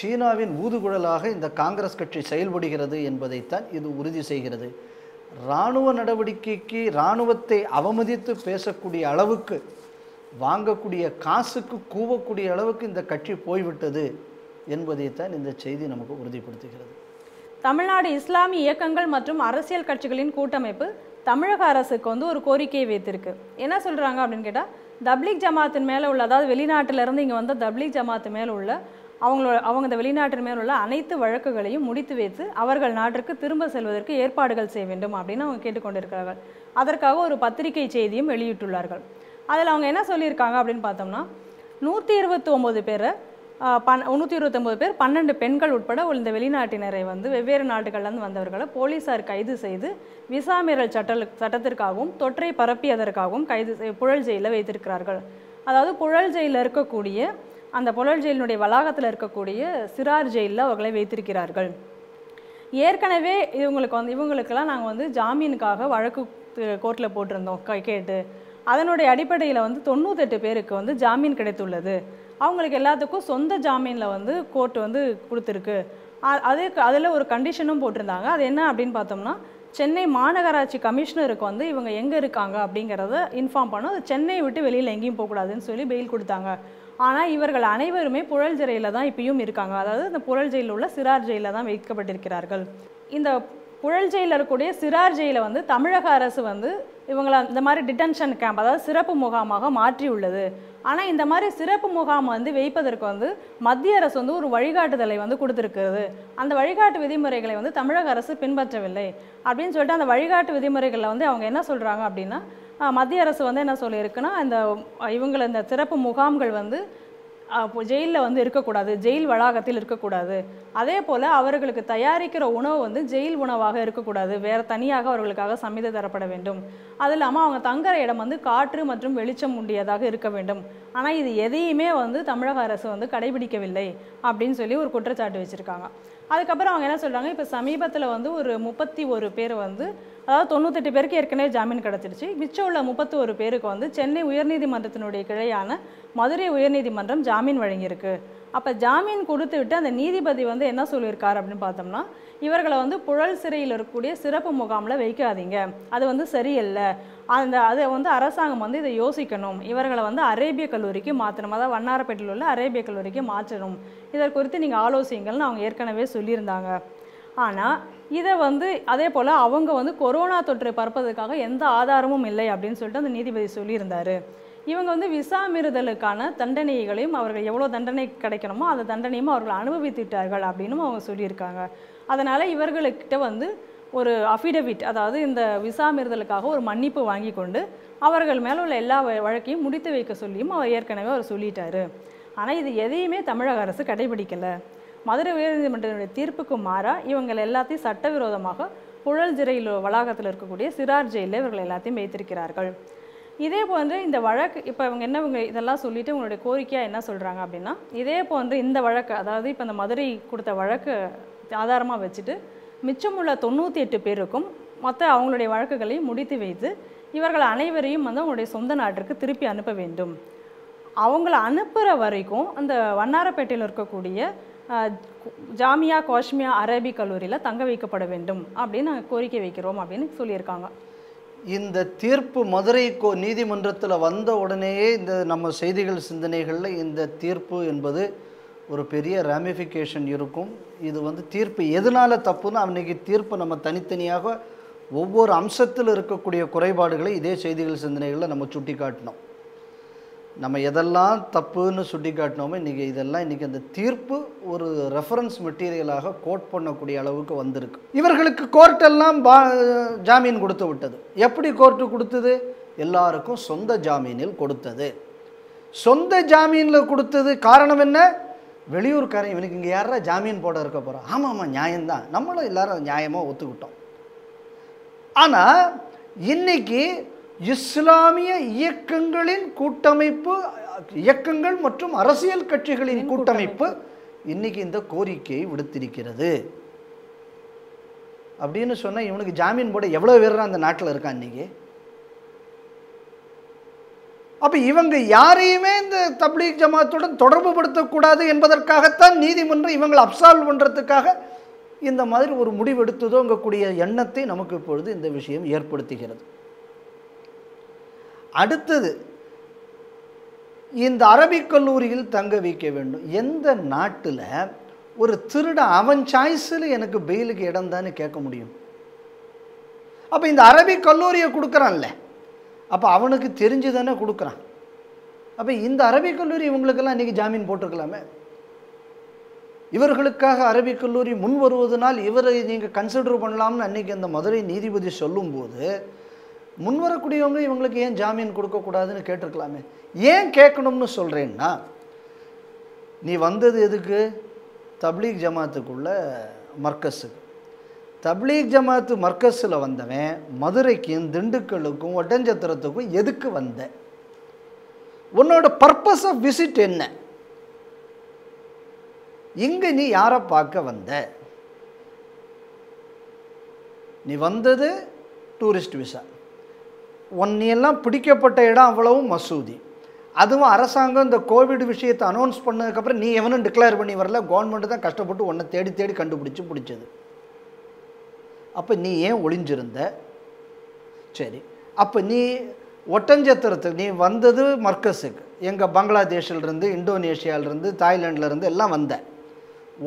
சீனாவின் ஊதுகுழலாக இந்த காங்கிரஸ் கட்சி செயல்படுகிறது என்பதைத்தான் இது உறுதி செய்கிறது. இராணுவ நடவடிக்கைக்கு இராணுவத்தை அவமதித்து பேசக்கூடிய அளவுக்கு, வாங்கக்கூடிய காசுக்கு கூவக்கூடிய அளவுக்கு இந்த கட்சி போய்விட்டது என்பதைத்தான் இந்த செய்தி நமக்கு உறுதிப்படுத்துகிறது. தமிழ்நாடு இஸ்லாமிய இயக்கங்கள் மற்றும் அரசியல் கட்சிகளின் கூட்டமைப்பு தமிழக அரசுக்கு வந்து ஒரு கோரிக்கையை வைத்திருக்கு. என்ன சொல்கிறாங்க அப்படின்னு கேட்டால், தப்லீக் ஜமாத்தின் மேலே உள்ள, அதாவது வெளிநாட்டிலேருந்து இங்கே வந்த தப்லீக் ஜமாத்து மேலே உள்ள அவங்களோட அவங்க இந்த வெளிநாட்டின் மேலே உள்ள அனைத்து வழக்குகளையும் முடித்து வைத்து அவர்கள் நாட்டிற்கு திரும்ப செல்வதற்கு ஏற்பாடுகள் செய்ய வேண்டும் அப்படின்னு அவங்க கேட்டுக்கொண்டிருக்கிறார்கள். அதற்காக ஒரு பத்திரிகை செய்தியும் வெளியிட்டுள்ளார்கள். அதில் அவங்க என்ன சொல்லியிருக்காங்க அப்படின்னு பார்த்தோம்னா, நூற்றி இருபத்தி ஒம்பது பேரை பன் நூற்றி இருபத்தொம்பது பேர் பன்னெண்டு பெண்கள் உட்பட இந்த வெளிநாட்டினரை வந்து வெவ்வேறு நாடுகள்லேருந்து வந்தவர்களை போலீஸார் கைது செய்து விசா மீறல் சட்ட சட்டத்திற்காகவும் தொற்றை பரப்பியதற்காகவும் கைது புழல் ஜெயிலில் வைத்திருக்கிறார்கள். அதாவது புழல் ஜெயிலில் இருக்கக்கூடிய அந்த புழல் ஜெயிலினுடைய வளாகத்தில் இருக்கக்கூடிய சிறார் ஜெயிலில் அவர்களை வைத்திருக்கிறார்கள். ஏற்கனவே இவங்களுக்கு வந்து இவங்களுக்கெல்லாம் நாங்கள் வந்து ஜாமீனுக்காக வழக்கு கோர்ட்டில் போட்டிருந்தோம் கை கேட்டு, அதனுடைய அடிப்படையில் வந்து தொண்ணூத்தெட்டு பேருக்கு வந்து ஜாமீன் கிடைத்துள்ளது. அவங்களுக்கு எல்லாத்துக்கும் சொந்த ஜாமீனில் வந்து கோர்ட் வந்து கொடுத்துருக்கு. அதுக்கு அதில் ஒரு கண்டிஷனும் போட்டிருந்தாங்க. அது என்ன அப்படின்னு பார்த்தோம்னா, சென்னை மாநகராட்சி கமிஷனருக்கு வந்து இவங்க எங்கே இருக்காங்க அப்படிங்கிறத இன்ஃபார்ம் பண்ணோம், அது சென்னையை விட்டு வெளியில் எங்கேயும் போகக்கூடாதுன்னு சொல்லி பெயில் கொடுத்தாங்க. ஆனால் இவர்கள் அனைவருமே புழல் ஜெயிலில் தான் இப்பயும் இருக்காங்க. அதாவது இந்த புழல் ஜெயிலில் உள்ள சிறார் ஜெயிலில் தான் வைக்கப்பட்டிருக்கிறார்கள். இந்த புழல் ஜெயிலில் இருக்கக்கூடிய சிறார் ஜெயிலை வந்து தமிழக அரசு வந்து இவங்களை இந்த மாதிரி டிடென்ஷன் கேம்ப், அதாவது சிறப்பு முகாமாக மாற்றியுள்ளது. ஆனால் இந்த மாதிரி சிறப்பு முகாம் வந்து வைப்பதற்கு வந்து மத்திய அரசு வந்து ஒரு வழிகாட்டுதலை வந்து கொடுத்துருக்குது. அந்த வழிகாட்டு விதிமுறைகளை வந்து தமிழக அரசு பின்பற்றவில்லை அப்படின்னு சொல்லிட்டு அந்த வழிகாட்டு விதிமுறைகளில் வந்து அவங்க என்ன சொல்கிறாங்க அப்படின்னா, மத்திய அரசு வந்து என்ன சொல்லியிருக்குன்னா, இந்த இவங்களை இந்த சிறப்பு முகாம்கள் வந்து jail வந்து இருக்கக்கூடாது jail வளாகத்தில் இருக்கக்கூடாது அதே போல அவர்களுக்கு தயாரிக்கிற உணவு வந்து jail உணவாக இருக்கக்கூடாது வேற தனியாக அவர்களுக்காக சமிதை தரப்பட வேண்டும் அதிலாம அவங்க தங்கற இடம் வந்து காற்று மற்றும் வெளிச்சம் உண்டியதாக இருக்க வேண்டும் ஆனா இது எதையுமே வந்து தமிழக அரசு வந்து கடைபிடிக்கவில்லை அப்படினு சொல்லி ஒரு குற்றச்சாட்டு வச்சிருக்காங்க அதுக்கு அப்புறம் அவங்க என்ன சொல்றாங்க இப்ப சமீபத்துல வந்து ஒரு முப்பத்தி ஒன்று பேர் வந்து அதாவது தொண்ணூறு பேருக்கு ஏற்கனவே ஜாமீன் கிடைச்சிடுச்சு மிச்சம் உள்ள முப்பத்தி ஒன்று பேருக்கு வந்து சென்னை உயர்நீதிமன்றத்தினுடைய கிளையான மதுரை உயர்நீதிமன்றம் ஜாமீன் வழங்கி இருக்கு அப்ப ஜாமீன் கொடுத்துட்டு அந்த நீதிபதி வந்து என்ன சொல்லிருக்கார் அப்படினு பார்த்தோம்னா இவர்களை வந்து புழல் சிறையில் இருக்கக்கூடிய சிறப்பு முகாம்ல வைக்காதீங்க அது வந்து சரியில்ல அந்த அது வந்து அரசாங்கம் வந்து இத யோசிக்கணும் இவர்களை வந்து அரேபிய கல்லூரிக்கு மாற்றணும் அதாவது வண்ணாரப்பேட்டையில் உள்ள அரேபிய கல்லூரிக்கு மாற்றணும் இதற்கு குறித்து நீங்க ஆலோசிங்கள்னு அவங்க ஏற்கனவே சொல்லியிருந்தாங்க ஆனா இத வந்து அதே போல அவங்க வந்து கொரோனா தொற்று பரப்பதற்காக எந்த ஆதாரமும் இல்லை அப்படினு சொல்லிட்டு அந்த நீதிபதி சொல்லியிருந்தாரு இவங்க வந்து விசா மீறுதலுக்கான தண்டனைகளையும் அவர்கள் எவ்வளவு தண்டனை கிடைக்கணுமோ அந்த தண்டனையும் அவர்கள் அனுபவித்திட்டார்கள் அப்படினும் அவங்க சொல்லியிருக்காங்க அதனால இவர்களிட்ட வந்து ஒரு அஃபிடவிட் அதாவது இந்த விசா மீறுதலுக்காக ஒரு மன்னிப்பு வாங்கி கொண்டு அவர்கள் மேல் உள்ள எல்லா வழக்கையும் முடித்து வைக்க சொல்லியும் அவர் ஏற்கனவே அவர் சொல்லிட்டாரு ஆனா இது எதையுமே தமிழக அரசு கடைபிடிக்கல மதுரை உயர்நீதிமன்றத்தினுடைய தீர்ப்புக்கு மாறா இவங்க எல்லாத்தையும் சட்டவிரோதமாக புழல் சிறையில் வளாகத்தில் இருக்கக்கூடிய சிறார் ஜெயிலில் இவர்கள் எல்லாத்தையும் வைத்திருக்கிறார்கள் இதே போன்று இந்த வழக்கு இப்ப இவங்க என்ன இவங்க இதெல்லாம் சொல்லிட்டு இவங்களுடைய கோரிக்கையா என்ன சொல்றாங்க அப்படினா இதே போன்று இந்த வழக்கு அதாவது இப்ப இந்த மதுரை கொடுத்த வழக்கு ஆதாரமா வச்சிட்டு மிச்சமுள்ள தொண்ணூறு பேருக்கும் மொத்த அவங்களுடைய வழக்குகளை முடித்து வைத்து இவர்கள் அனைவரையும் வந்து அவங்களுடைய சொந்த நாட்டிற்கு திருப்பி அனுப்ப வேண்டும் அவங்களை அனுப்புற வரைக்கும் அந்த வண்ணாரப்பேட்டையில் இருக்கக்கூடிய ஜாமியா காஷ்மியா அரபி கல்லூரியில தங்க வைக்கப்பட வேண்டும் அப்படினு கோரிக்கை வைக்கிறோம் அப்படினு சொல்லியிருக்காங்க இந்த தீர்ப்பு மதுரை நீதிமன்றத்தில் வந்த உடனேயே இந்த நம்ம செய்திகள் சிந்தனைகள்ல இந்த தீர்ப்பு என்பது ஒரு பெரிய ராமிஃபிகேஷன் இருக்கும் இது வந்து தீர்ப்பு எதனால தப்புன்னு அன்னைக்கு தீர்ப்பு நம்ம தனித்தனியாக ஒவ்வொரு அம்சத்தில் இருக்கக்கூடிய குறைபாடுகளை இதே செய்திகள் சிந்தனைகளில் நம்ம சுட்டி காட்டினோம் நம்ம எதெல்லாம் தப்புன்னு சுட்டி காட்டினோமோ இன்றைக்கி இதெல்லாம் இன்றைக்கி அந்த தீர்ப்பு ஒரு ரெஃபரன்ஸ் மெட்டீரியலாக கோட் பண்ணக்கூடிய அளவுக்கு வந்திருக்கு இவர்களுக்கு கோர்ட்டெல்லாம் பா ஜாமீன் கொடுத்து விட்டது எப்படி கோர்ட்டு கொடுத்தது எல்லாருக்கும் சொந்த ஜாமீனில் கொடுத்தது சொந்த ஜாமீனில் கொடுத்தது காரணம் என்ன வெளியூர்காரன் இவனுக்கு இங்கே யாரா ஜாமீன் போட இருக்க போகிறோம் ஆமாம் ஆமாம் நியாயம்தான் நம்மளும் எல்லாரும் நியாயமாக ஒத்துக்கிட்டோம் ஆனால் இன்றைக்கி இஸ்லாமிய இயக்கங்களின் கூட்டமைப்பு இயக்கங்கள் மற்றும் அரசியல் கட்சிகளின் கூட்டமைப்பு இன்னைக்கு இந்த கோரிக்கையை விடுத்திருக்கிறது அப்படின்னு சொன்னா இவனுக்கு ஜாமீன் போட எவ்வளவு பேர் அந்த நாட்டில் இருக்கான் இன்னைக்கு அப்ப இவங்க யாரையுமே இந்த தப்லீக் ஜமாத்துடன் தொடர்பு படுத்தக்கூடாது என்பதற்காகத்தான் நீதிமன்றம் இவங்களை அப்சால்வ் பண்றதுக்காக இந்த மாதிரி ஒரு முடிவெடுத்ததோங்கக்கூடிய எண்ணத்தை நமக்கு இப்பொழுது இந்த விஷயம் ஏற்படுத்துகிறது அடுத்தது இந்த அரபிக் கல்லூரியில் தங்க வைக்க வேண்டும் எந்த நாட்டில் ஒரு திருடன் அவன் சாய்ஸில் எனக்கு பெயிலுக்கு இடம் தானே கேட்க முடியும் அப்போ இந்த அரபிக் கல்லூரியை கொடுக்குறான்ல அப்போ அவனுக்கு தெரிஞ்சு தானே கொடுக்குறான் அப்போ இந்த அரபிக் கல்லூரி இவங்களுக்கெல்லாம் இன்றைக்கி ஜாமீன் போட்டிருக்கலாமே இவர்களுக்காக அரபிக் கல்லூரி முன் வருவதனால் இவரை நீங்கள் கன்சிடர் பண்ணலாம்னு அன்றைக்கி அந்த மதுரை நீதிபதி சொல்லும்போது முன்வரக்கூடியவங்க இவங்களுக்கு ஏன் ஜாமீன் கொடுக்கக்கூடாதுன்னு கேட்டிருக்கலாமே ஏன் கேட்கணும்னு சொல்கிறேன்னா நீ வந்தது எதுக்கு தப்லீக் ஜமாத்துக்குள்ள மர்கஸுக்கு தப்லீக் ஜமாத்து மர்கஸில் வந்தவன் மதுரைக்கும் திண்டுக்கலுக்கும் ஒட்டஞ்சத்திரத்துக்கும் எதுக்கு வந்த உன்னோட பர்பஸ் ஆஃப் விசிட் என்ன இங்கே நீ யாரை பார்க்க வந்த நீ வந்தது டூரிஸ்ட் விசா ஒன்னையெல்லாம் பிடிக்கப்பட்ட இடம் அவ்வளவும் மசூதி அதுவும் அரசாங்கம் இந்த கோவிட் விஷயத்தை அனௌன்ஸ் பண்ணதுக்கப்புறம் நீ எவனும் டிக்ளேர் பண்ணி வரல கவர்மெண்ட்டு தான் கஷ்டப்பட்டு ஒன்றை தேடி தேடி கண்டுபிடிச்சி பிடிச்சது அப்போ நீ ஏன் ஒளிஞ்சிருந்த சரி அப்போ நீ ஒட்டஞ்சத்திரத்துக்கு நீ வந்தது மர்கஸுக்கு எங்கள் பங்களாதேஷிலிருந்து இந்தோனேஷியாவிலிருந்து தாய்லாண்டிலேருந்து எல்லாம் வந்த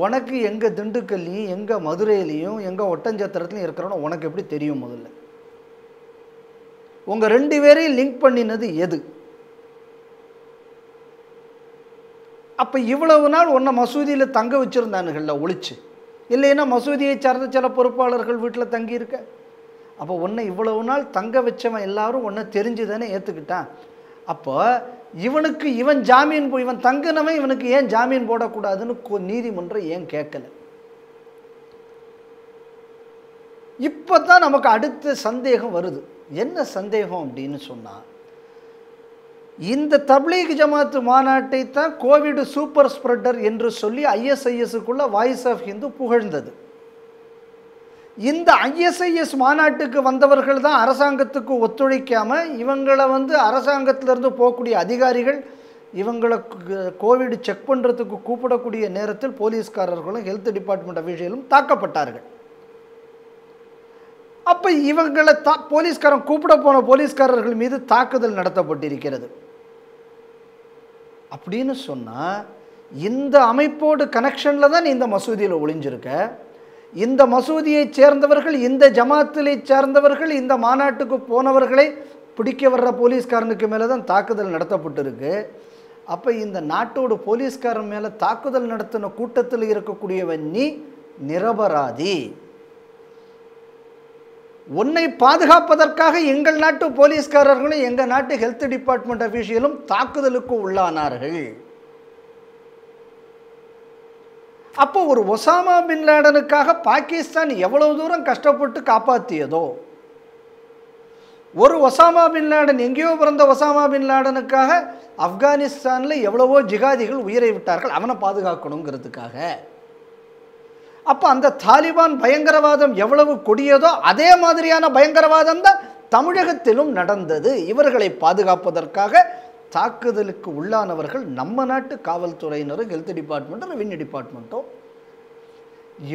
உனக்கு எங்கள் திண்டுக்கல்லையும் எங்கள் மதுரையிலையும் எங்கள் ஒட்டஞ்சத்திரத்துலையும் இருக்கிறோன்னு உனக்கு எப்படி தெரியும் முதல்ல உங்கள் ரெண்டு பேரையும் லிங்க் பண்ணினது எது அப்போ இவ்வளவு நாள் ஒன்றை மசூதியில் தங்க வச்சுருந்தானுங்கள்ல ஒழிச்சு இல்லைன்னா மசூதியை சார்ந்த சில பொறுப்பாளர்கள் வீட்டில் தங்கியிருக்க அப்போ ஒன்றை இவ்வளவு நாள் தங்க வச்சவன் எல்லாரும் ஒன்றை தெரிஞ்சு தானே ஏற்றுக்கிட்டான் அப்போ இவனுக்கு இவன் ஜாமீன் இவன் தங்கனவே இவனுக்கு ஏன் ஜாமீன் போடக்கூடாதுன்னு நீதிமன்றம் ஏன் கேட்கல? இப்பதான் நமக்கு அடுத்த சந்தேகம் வருது. என்ன சந்தேகம் அப்படினு சொன்னா, இந்த தப்லீக் ஜமாத் மாநாட்டை தான் கோவிட் சூப்பர் ஸ்ப்ரெடர் என்று சொல்லி ஐ எஸ் ஐ எஸ்க்குள்ள வாய்ஸ் ஆஃப் ஹிந்து புகழ்ந்தது. இந்த ஐ எஸ் ஐ எஸ் மாநாட்டுக்கு வந்தவர்கள் தான் அரசாங்கத்துக்கு ஒத்துழைக்காம இவங்களை வந்து அரசாங்கத்திலிருந்து போகக்கூடிய அதிகாரிகள் இவங்களை கோவிட் செக் பண்ணுறதுக்கு கூப்பிடக்கூடிய நேரத்தில் போலீஸ்காரர்களும் ஹெல்த் டிபார்ட்மெண்ட் அஃபீஷியலும் தாக்கப்பட்டார்கள். அப்போ இவங்களை தா போலீஸ்காரன் கூப்பிட போன போலீஸ்காரர்கள் மீது தாக்குதல் நடத்தப்பட்டிருக்கிறது அப்படின்னு சொன்னால், இந்த அமைப்போடு கனெக்ஷனில் தான் இந்த மசூதியில் ஒளிஞ்சிருக்க, இந்த மசூதியைச் சேர்ந்தவர்கள், இந்த ஜமாத்திலே சேர்ந்தவர்கள், இந்த மாநாட்டுக்கு போனவர்களை பிடிக்க வர்ற போலீஸ்காரனுக்கு மேலே தான் தாக்குதல் நடத்தப்பட்டிருக்கு. அப்போ இந்த நாட்டோட போலீஸ்காரன் மேலே தாக்குதல் நடத்தின கூட்டத்தில் இருக்கக்கூடியவன் நீ நிரபராதி. உன்னை பாதுகாப்பதற்காக எங்கள் நாட்டு போலீஸ்காரர்களும் எங்கள் நாட்டு ஹெல்த் டிபார்ட்மெண்ட் அஃபீஷியலும் தாக்குதலுக்கு உள்ளானார்கள். அப்போ ஒரு ஒசாமா பின் லேடனுக்காக பாகிஸ்தான் எவ்வளவு தூரம் கஷ்டப்பட்டு காப்பாற்றியதோ, ஒரு ஒசாமா பின் லேடன் எங்கேயோ பிறந்த ஒசாமா பின் லேடனுக்காக ஆப்கானிஸ்தானில் எவ்வளவோ ஜிகாதிகள் உயிரை விட்டார்கள், அவனை பாதுகாக்கணுங்கிறதுக்காக. அப்போ அந்த தாலிபான் பயங்கரவாதம் எவ்வளவு கொடியதோ அதே மாதிரியான பயங்கரவாதம் தான் தமிழகத்திலும் நடந்தது. இவர்களை பாதுகாப்பதற்காக தாக்குதலுக்கு உள்ளானவர்கள் நம்ம நாட்டு காவல்துறையினரோ, ஹெல்த் டிபார்ட்மெண்ட்டோ, ரெவென்யூ டிபார்ட்மெண்ட்டோ.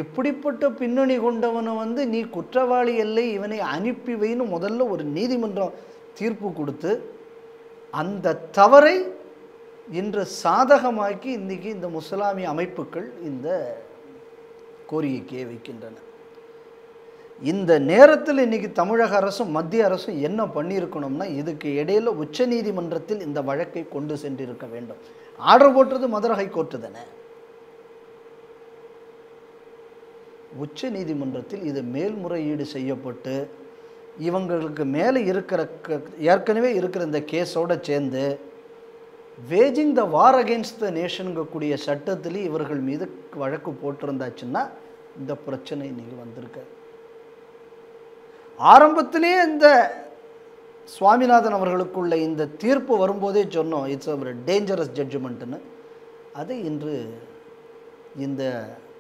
எப்படிப்பட்ட பின்னணி கொண்டவனை வந்து நீ குற்றவாளி இல்லை இவனை அனுப்பி வைன்னு முதல்ல ஒரு நீதிமன்றம் தீர்ப்பு கொடுத்து அந்த தவறை இன்று சாதகமாக்கி இன்றைக்கி இந்த முஸ்லாமிய அமைப்புகள் இந்த கோரிக்கையை வைக்கின்றன. இந்த நேரத்தில் இன்றைக்கி தமிழக அரசும் மத்திய அரசும் என்ன பண்ணியிருக்கணும்னா, இதுக்கு இடையில் உச்ச நீதிமன்றத்தில் இந்த வழக்கை கொண்டு சென்றிருக்க வேண்டும். ஆர்டர் போட்டது மதுரை ஹைகோர்ட்டு தானே. உச்ச நீதிமன்றத்தில் இது மேல்முறையீடு செய்யப்பட்டு இவங்களுக்கு மேலே இருக்கிற ஏற்கனவே இருக்கிற இந்த கேஸோடு சேர்ந்து waging the war against the நேஷனுங்கக்கூடிய சட்டத்தில் இவர்கள் மீது வழக்கு போட்டிருந்தாச்சுன்னா இந்த பிரச்சனை இன்றைக்கி வந்திருக்காது. ஆரம்பத்திலே இந்த சுவாமிநாதன் அவர்களுக்குள்ள இந்த தீர்ப்பு வரும்போதே சொன்னோம், இட்ஸ் ஒரு டேஞ்சரஸ் ஜட்ஜ்மெண்ட்டுன்னு. அது இன்று இந்த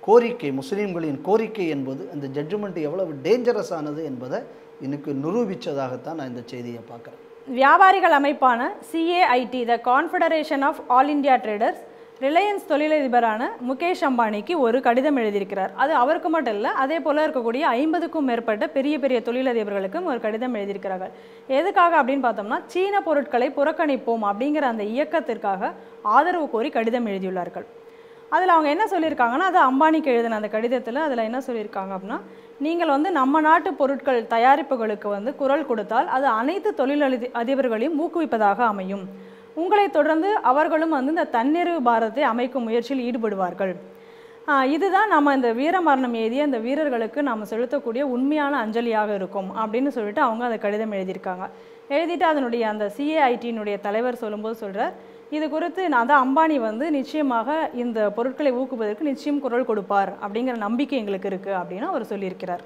கோரிக்கை, முஸ்லீம்களின் கோரிக்கை என்பது அந்த ஜட்ஜ்மெண்ட் எவ்வளவு டேஞ்சரஸ் ஆனது என்பதை இன்னைக்கு நிரூபித்ததாகத்தான் நான் இந்த செய்தியை பார்க்குறேன். வியாபாரிகள் அமைப்பான C A I T, the confederation of all India traders, Reliance தொழிலதிபரான முகேஷ் அம்பானிக்கு ஒரு கடிதம் எழுதியிருக்கிறார். அது அவருக்கு மட்டும் இல்லை, அதே போல் இருக்கக்கூடிய ஐம்பதுக்கும் மேற்பட்ட பெரிய பெரிய தொழிலதிபர்களுக்கும் ஒரு கடிதம் எழுதியிருக்கிறார்கள். எதுக்காக அப்படின்னு பார்த்தோம்னா, சீன பொருட்களை புறக்கணிப்போம் அப்படிங்கிற அந்த இயக்கத்திற்காக ஆதரவு கோரி கடிதம் எழுதியுள்ளார்கள். அதில் அவங்க என்ன சொல்லியிருக்காங்கன்னா, அது அம்பானிக்கு எழுதின அந்த கடிதத்தில் அதில் என்ன சொல்லியிருக்காங்க அப்படின்னா, நீங்கள் வந்து நம்ம நாட்டு பொருட்கள் தயாரிப்புகளுக்கு வந்து குரல் கொடுத்தால் அது அனைத்து தொழிலதி அதிபர்களையும் ஊக்குவிப்பதாக அமையும். உங்களை தொடர்ந்து அவர்களும் வந்து இந்த தன்னிறைவு பாரதத்தை அமைக்கும் முயற்சியில் ஈடுபடுவார்கள். இதுதான் நம்ம இந்த வீரமரணம் எய்திய அந்த வீரர்களுக்கு நாம் செலுத்தக்கூடிய உண்மையான அஞ்சலியாக இருக்கும் அப்படின்னு சொல்லிட்டு அவங்க அந்த கடிதம் எழுதியிருக்காங்க. எழுதிட்டு அதனுடைய அந்த சி ஏ ஐ டியினுடைய தலைவர் சொல்லும்போது சொல்கிறார், இது குறித்து நான் தான் அம்பானி வந்து நிச்சயமாக இந்த பொருட்களை ஊக்குவதற்கு நிச்சயம் குரல் கொடுப்பார் அப்படிங்கிற நம்பிக்கை எங்களுக்கு இருக்குது அப்படின்னு அவர் சொல்லியிருக்கிறார்.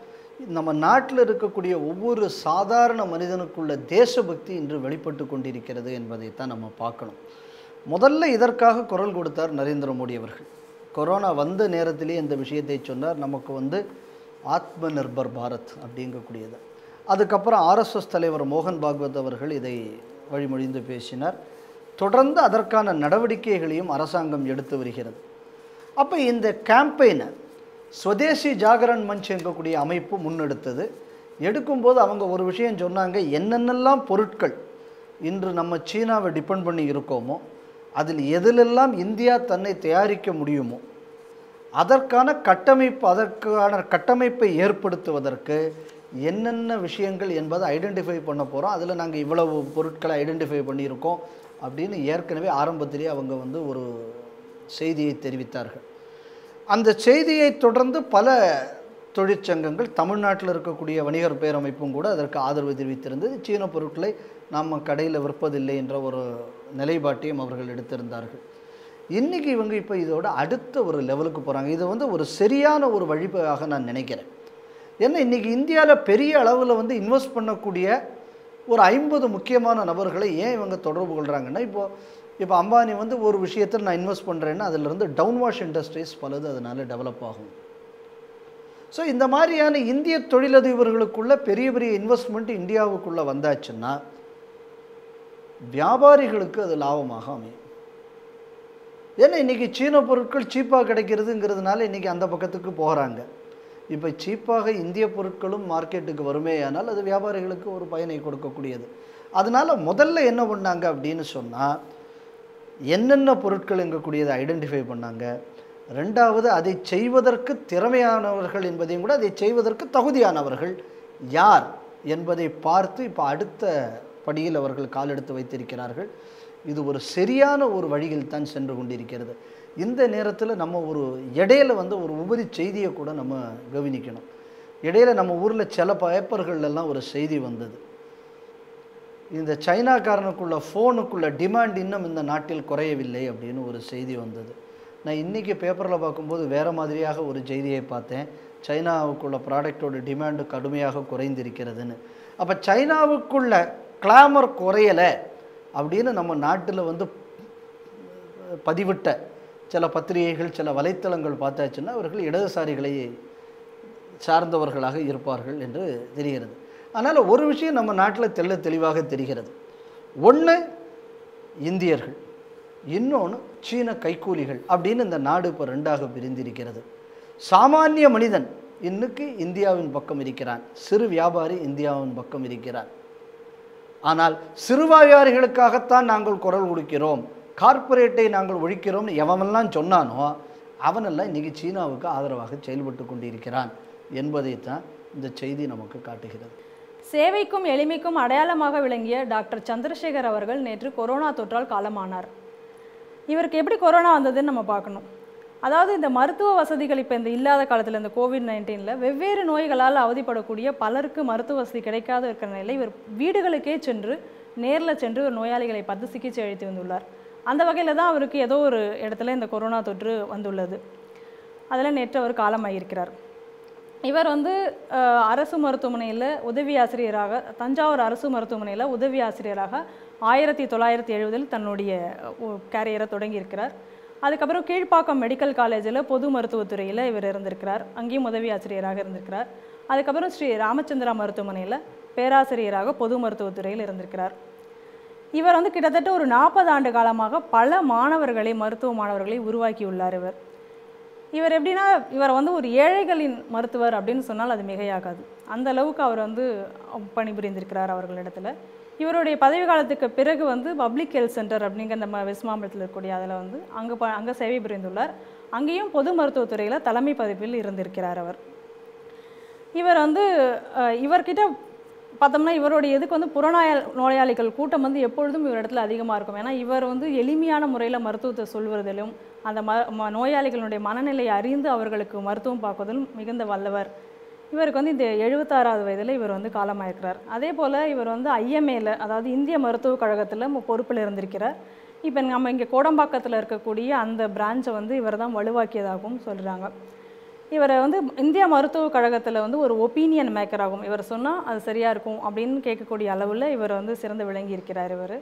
நம்ம நாட்டில் இருக்கக்கூடிய ஒவ்வொரு சாதாரண மனிதனுக்குள்ள தேசபக்தி இன்று வெளிப்பட்டு கொண்டிருக்கிறது என்பதைத்தான் நம்ம பார்க்கணும். முதல்ல இதற்காக குரல் கொடுத்தார் நரேந்திர மோடி அவர்கள். கொரோனா வந்த நேரத்திலே இந்த விஷயத்தை சொன்னார். நமக்கு வந்து ஆத்ம நிர்பர் பாரத் அப்படிங்கக்கூடியது. அதுக்கப்புறம் ஆர் எஸ் எஸ் தலைவர் மோகன் பாகவத் அவர்கள் இதை வழிமொழிந்து பேசினார். தொடர்ந்து அதற்கான நடவடிக்கைகளையும் அரசாங்கம் எடுத்து வருகிறது. அப்போ இந்த கேம்பெயினை ஸ்வதேசி ஜாகரன் மஞ்ச் என்கக்கூடிய அமைப்பு முன்னெடுத்தது. எடுக்கும்போது அவங்க ஒரு விஷயம் சொன்னாங்க, என்னென்னலாம் பொருட்கள் இன்று நம்ம சீனாவை டிபெண்ட் பண்ணி இருக்கோமோ அதில் எதிலெல்லாம் இந்தியா தன்னை தயாரிக்க முடியுமோ அதற்கான கட்டமைப்பு அதற்கான கட்டமைப்பை ஏற்படுத்துவதற்கு என்னென்ன விஷயங்கள் என்பதை ஐடென்டிஃபை பண்ண போகிறோம். அதில் நாங்கள் இவ்வளவு பொருட்களை ஐடென்டிஃபை பண்ணியிருக்கோம் அப்படின்னு ஏற்கனவே ஆரம்பத்திலே அவங்க வந்து ஒரு செய்தியை தெரிவித்தார்கள். அந்த செய்தியை தொடர்ந்து பல தொழிற்சங்கங்கள், தமிழ்நாட்டில் இருக்கக்கூடிய வணிகர் பேரமைப்பும் கூட அதற்கு ஆதரவு தெரிவித்திருந்தது. சீன பொருட்களை நாம் கடையில் விற்பதில்லை என்ற ஒரு நிலைப்பாட்டையும் அவர்கள் எடுத்திருந்தார்கள். இன்றைக்கி இவங்க இப்போ இதோட அடுத்த ஒரு லெவலுக்கு போகிறாங்க. இது வந்து ஒரு சரியான ஒரு வழிபாக நான் நினைக்கிறேன். ஏன்னா இன்றைக்கி இந்தியாவில் பெரிய அளவில் வந்து இன்வெஸ்ட் பண்ணக்கூடிய ஒரு ஐம்பது முக்கியமான நபர்களை ஏன் இவங்க தொடர்பு கொள்கிறாங்கன்னா, இப்போது இப்போ அம்பானி வந்து ஒரு விஷயத்தில் நான் இன்வெஸ்ட் பண்ணுறேன்னா அதிலிருந்து டவுன் வாஷ் இண்டஸ்ட்ரீஸ் பலது அதனால் டெவலப் ஆகும். ஸோ இந்த மாதிரியான இந்திய தொழிலதிபர்களுக்குள்ளே பெரிய பெரிய இன்வெஸ்ட்மெண்ட் இந்தியாவுக்குள்ளே வந்தாச்சுன்னா வியாபாரிகளுக்கு அது லாபமாக அமையும். ஏன்னா இன்றைக்கி சீன பொருட்கள் சீப்பாக கிடைக்கிறதுங்கிறதுனால இன்றைக்கி அந்த பக்கத்துக்கு போகிறாங்க. இப்போ சீப்பாக இந்திய பொருட்களும் மார்க்கெட்டுக்கு வருமேயானால் அது வியாபாரிகளுக்கு ஒரு பயனை கொடுக்கக்கூடியது. அதனால் முதல்ல என்ன பண்ணாங்க அப்படின்னு சொன்னால், என்னென்ன பொருட்கள் எங்கக்கூடியதை ஐடென்டிஃபை பண்ணாங்க. ரெண்டாவது, அதை செய்வதற்கு திறமையானவர்கள் என்பதையும் கூட அதை செய்வதற்கு தகுதியானவர்கள் யார் என்பதை பார்த்து இப்போ அடுத்த படியில் அவர்கள் காலெடுத்து வைத்திருக்கிறார்கள். இது ஒரு சரியான ஒரு வழியில் தான் சென்று கொண்டிருக்கிறது. இந்த நேரத்தில் நம்ம ஒரு இடையில வந்து ஒரு உபரி செய்தியை கூட நம்ம கவனிக்கணும். இடையில நம்ம ஊரில் சில பேப்பர்களெல்லாம் ஒரு செய்தி வந்தது, இந்த சைனாக்காரனுக்குள்ள ஃபோனுக்குள்ள டிமாண்ட் இன்னும் இந்த நாட்டில் குறையவில்லை அப்படின்னு ஒரு செய்தி வந்தது. நான் இன்றைக்கி பேப்பரில் பார்க்கும்போது வேறு மாதிரியாக ஒரு செய்தியை பார்த்தேன், சைனாவுக்குள்ள ப்ராடக்டோட டிமாண்டு கடுமையாக குறைந்திருக்கிறதுன்னு. அப்போ சைனாவுக்குள்ள கிளாமர் குறையலை அப்படின்னு நம்ம நாட்டில் வந்து பதிவிட்ட சில பத்திரிகைகள் சில வலைத்தளங்கள் பார்த்தாச்சுன்னா அவர்கள் இடதுசாரிகளை சார்ந்தவர்களாக இருப்பார்கள் என்று தெரிகிறது. ஆனால் ஒரு விஷயம் நம்ம நாட்டில் தெள்ள தெளிவாக தெரிகிறது, ஒன்று இந்தியர்கள், இன்னொன்று சீன கைக்கூலிகள் அப்படின்னு இந்த நாடு இப்போ ரெண்டாக பிரிந்திருக்கிறது. சாமானிய மனிதன் இன்னைக்கு இந்தியாவின் பக்கம் இருக்கிறான், சிறு வியாபாரி இந்தியாவின் பக்கம் இருக்கிறான். ஆனால் சிறு வியாபாரிகளுக்காகத்தான் நாங்கள் குரல் கொடுக்கிறோம், கார்ப்பரேட்டை நாங்கள் ஒழிக்கிறோம்னு எவனெல்லாம் சொன்னானோ அவனெல்லாம் இன்றைக்கி சீனாவுக்கு ஆதரவாக செயல்பட்டு கொண்டிருக்கிறான் என்பதைத்தான் இந்த செய்தி நமக்கு காட்டுகிறது. சேவைக்கும் எளிமைக்கும் அடையாளமாக விளங்கிய டாக்டர் சந்திரசேகர் அவர்கள் நேற்று கொரோனா தொற்றால் காலமானார். இவருக்கு எப்படி கொரோனா வந்ததுன்னு நம்ம பார்க்கணும். அதாவது இந்த மருத்துவ வசதிகள் இப்போ இந்த இல்லாத காலத்தில் இந்த கோவிட் நைன்டீனில் வெவ்வேறு நோய்களால் அவதிப்படக்கூடிய பலருக்கு மருத்துவ வசதி கிடைக்காத இருக்கிற நிலையில் இவர் வீடுகளுக்கே சென்று நேரில் சென்று ஒரு நோயாளிகளை பார்த்து சிகிச்சை அளித்து வந்துள்ளார். அந்த வகையில் தான் அவருக்கு ஏதோ ஒரு இடத்துல இந்த கொரோனா தொற்று வந்துள்ளது. அதில் நேற்று அவர் காலமாகியிருக்கிறார். இவர் வந்து அரசு மருத்துவமனையில் உதவி ஆசிரியராக, தஞ்சாவூர் அரசு மருத்துவமனையில் உதவி ஆசிரியராக ஆயிரத்தி தொள்ளாயிரத்தி எழுபதில் தன்னுடைய கேரியரை தொடங்கியிருக்கிறார். அதுக்கப்புறம் கீழ்ப்பாக்கம் மெடிக்கல் காலேஜில் பொது மருத்துவத்துறையில் இவர் இருந்திருக்கிறார், அங்கேயும் உதவி ஆசிரியராக இருந்திருக்கிறார். அதுக்கப்புறம் ஸ்ரீ ராமச்சந்திரா மருத்துவமனையில் பேராசிரியராக பொது மருத்துவத்துறையில் இருந்திருக்கிறார். இவர் வந்து கிட்டத்தட்ட ஒரு நாற்பது ஆண்டு காலமாக பல மாணவர்களை மருத்துவ மாணவர்களை உருவாக்கியுள்ளார். இவர் இவர் எப்படின்னா இவர் வந்து ஒரு ஏழைகளின் மருத்துவர் அப்படின்னு சொன்னால் அது மிகையாகாது. அந்த அளவுக்கு அவர் வந்து பணிபுரிந்திருக்கிறார் அவர்களிடத்தில். இவருடைய பதவி காலத்துக்கு பிறகு வந்து பப்ளிக் ஹெல்த் சென்டர் அப்படிங்கிற நம்ம வெஸ்ட் மாம்பலத்தில் இருக்கக்கூடிய அதில் வந்து அங்கே ப அங்கே சேவை புரிந்துள்ளார். அங்கேயும் பொது மருத்துவத்துறையில் தலைமை பதவியில் இருந்திருக்கிறார் அவர். இவர் வந்து இவர்கிட்ட பார்த்தோம்னா இவருடைய இதுக்கு வந்து புறநோய நோயாளிகள் கூட்டம் வந்து எப்பொழுதும் இவரிடத்துல அதிகமாக இருக்கும். ஏன்னா இவர் வந்து எளிமையான முறையில் மருத்துவத்தை சொல்வதிலும் அந்த ம நோயாளிகளுடைய மனநிலையை அறிந்து அவர்களுக்கு மருத்துவம் பார்க்குவதிலும் மிகுந்த வல்லவர். இவருக்கு வந்து இந்த எழுபத்தாறாவது வயதில் இவர் வந்து காலமாயிருக்கிறார். அதே போல் இவர் வந்து ஐஎம்ஏல, அதாவது இந்திய மருத்துவக் கழகத்தில் பொறுப்பில் இருந்திருக்கிறார். இப்போ நம்ம இங்கே கோடம்பாக்கத்தில் இருக்கக்கூடிய அந்த பிரான்ச்சை வந்து இவர் தான் வலுவாக்கியதாகவும் சொல்கிறாங்க. இவரை வந்து இந்திய மருத்துவக் கழகத்தில் வந்து ஒரு ஒப்பீனியன் மேக்கராகும், இவர் சொன்னால் அது சரியாக இருக்கும் அப்படின்னு கேட்கக்கூடிய அளவில் இவர் வந்து சிறந்து விளங்கி இருக்கிறார். இவர்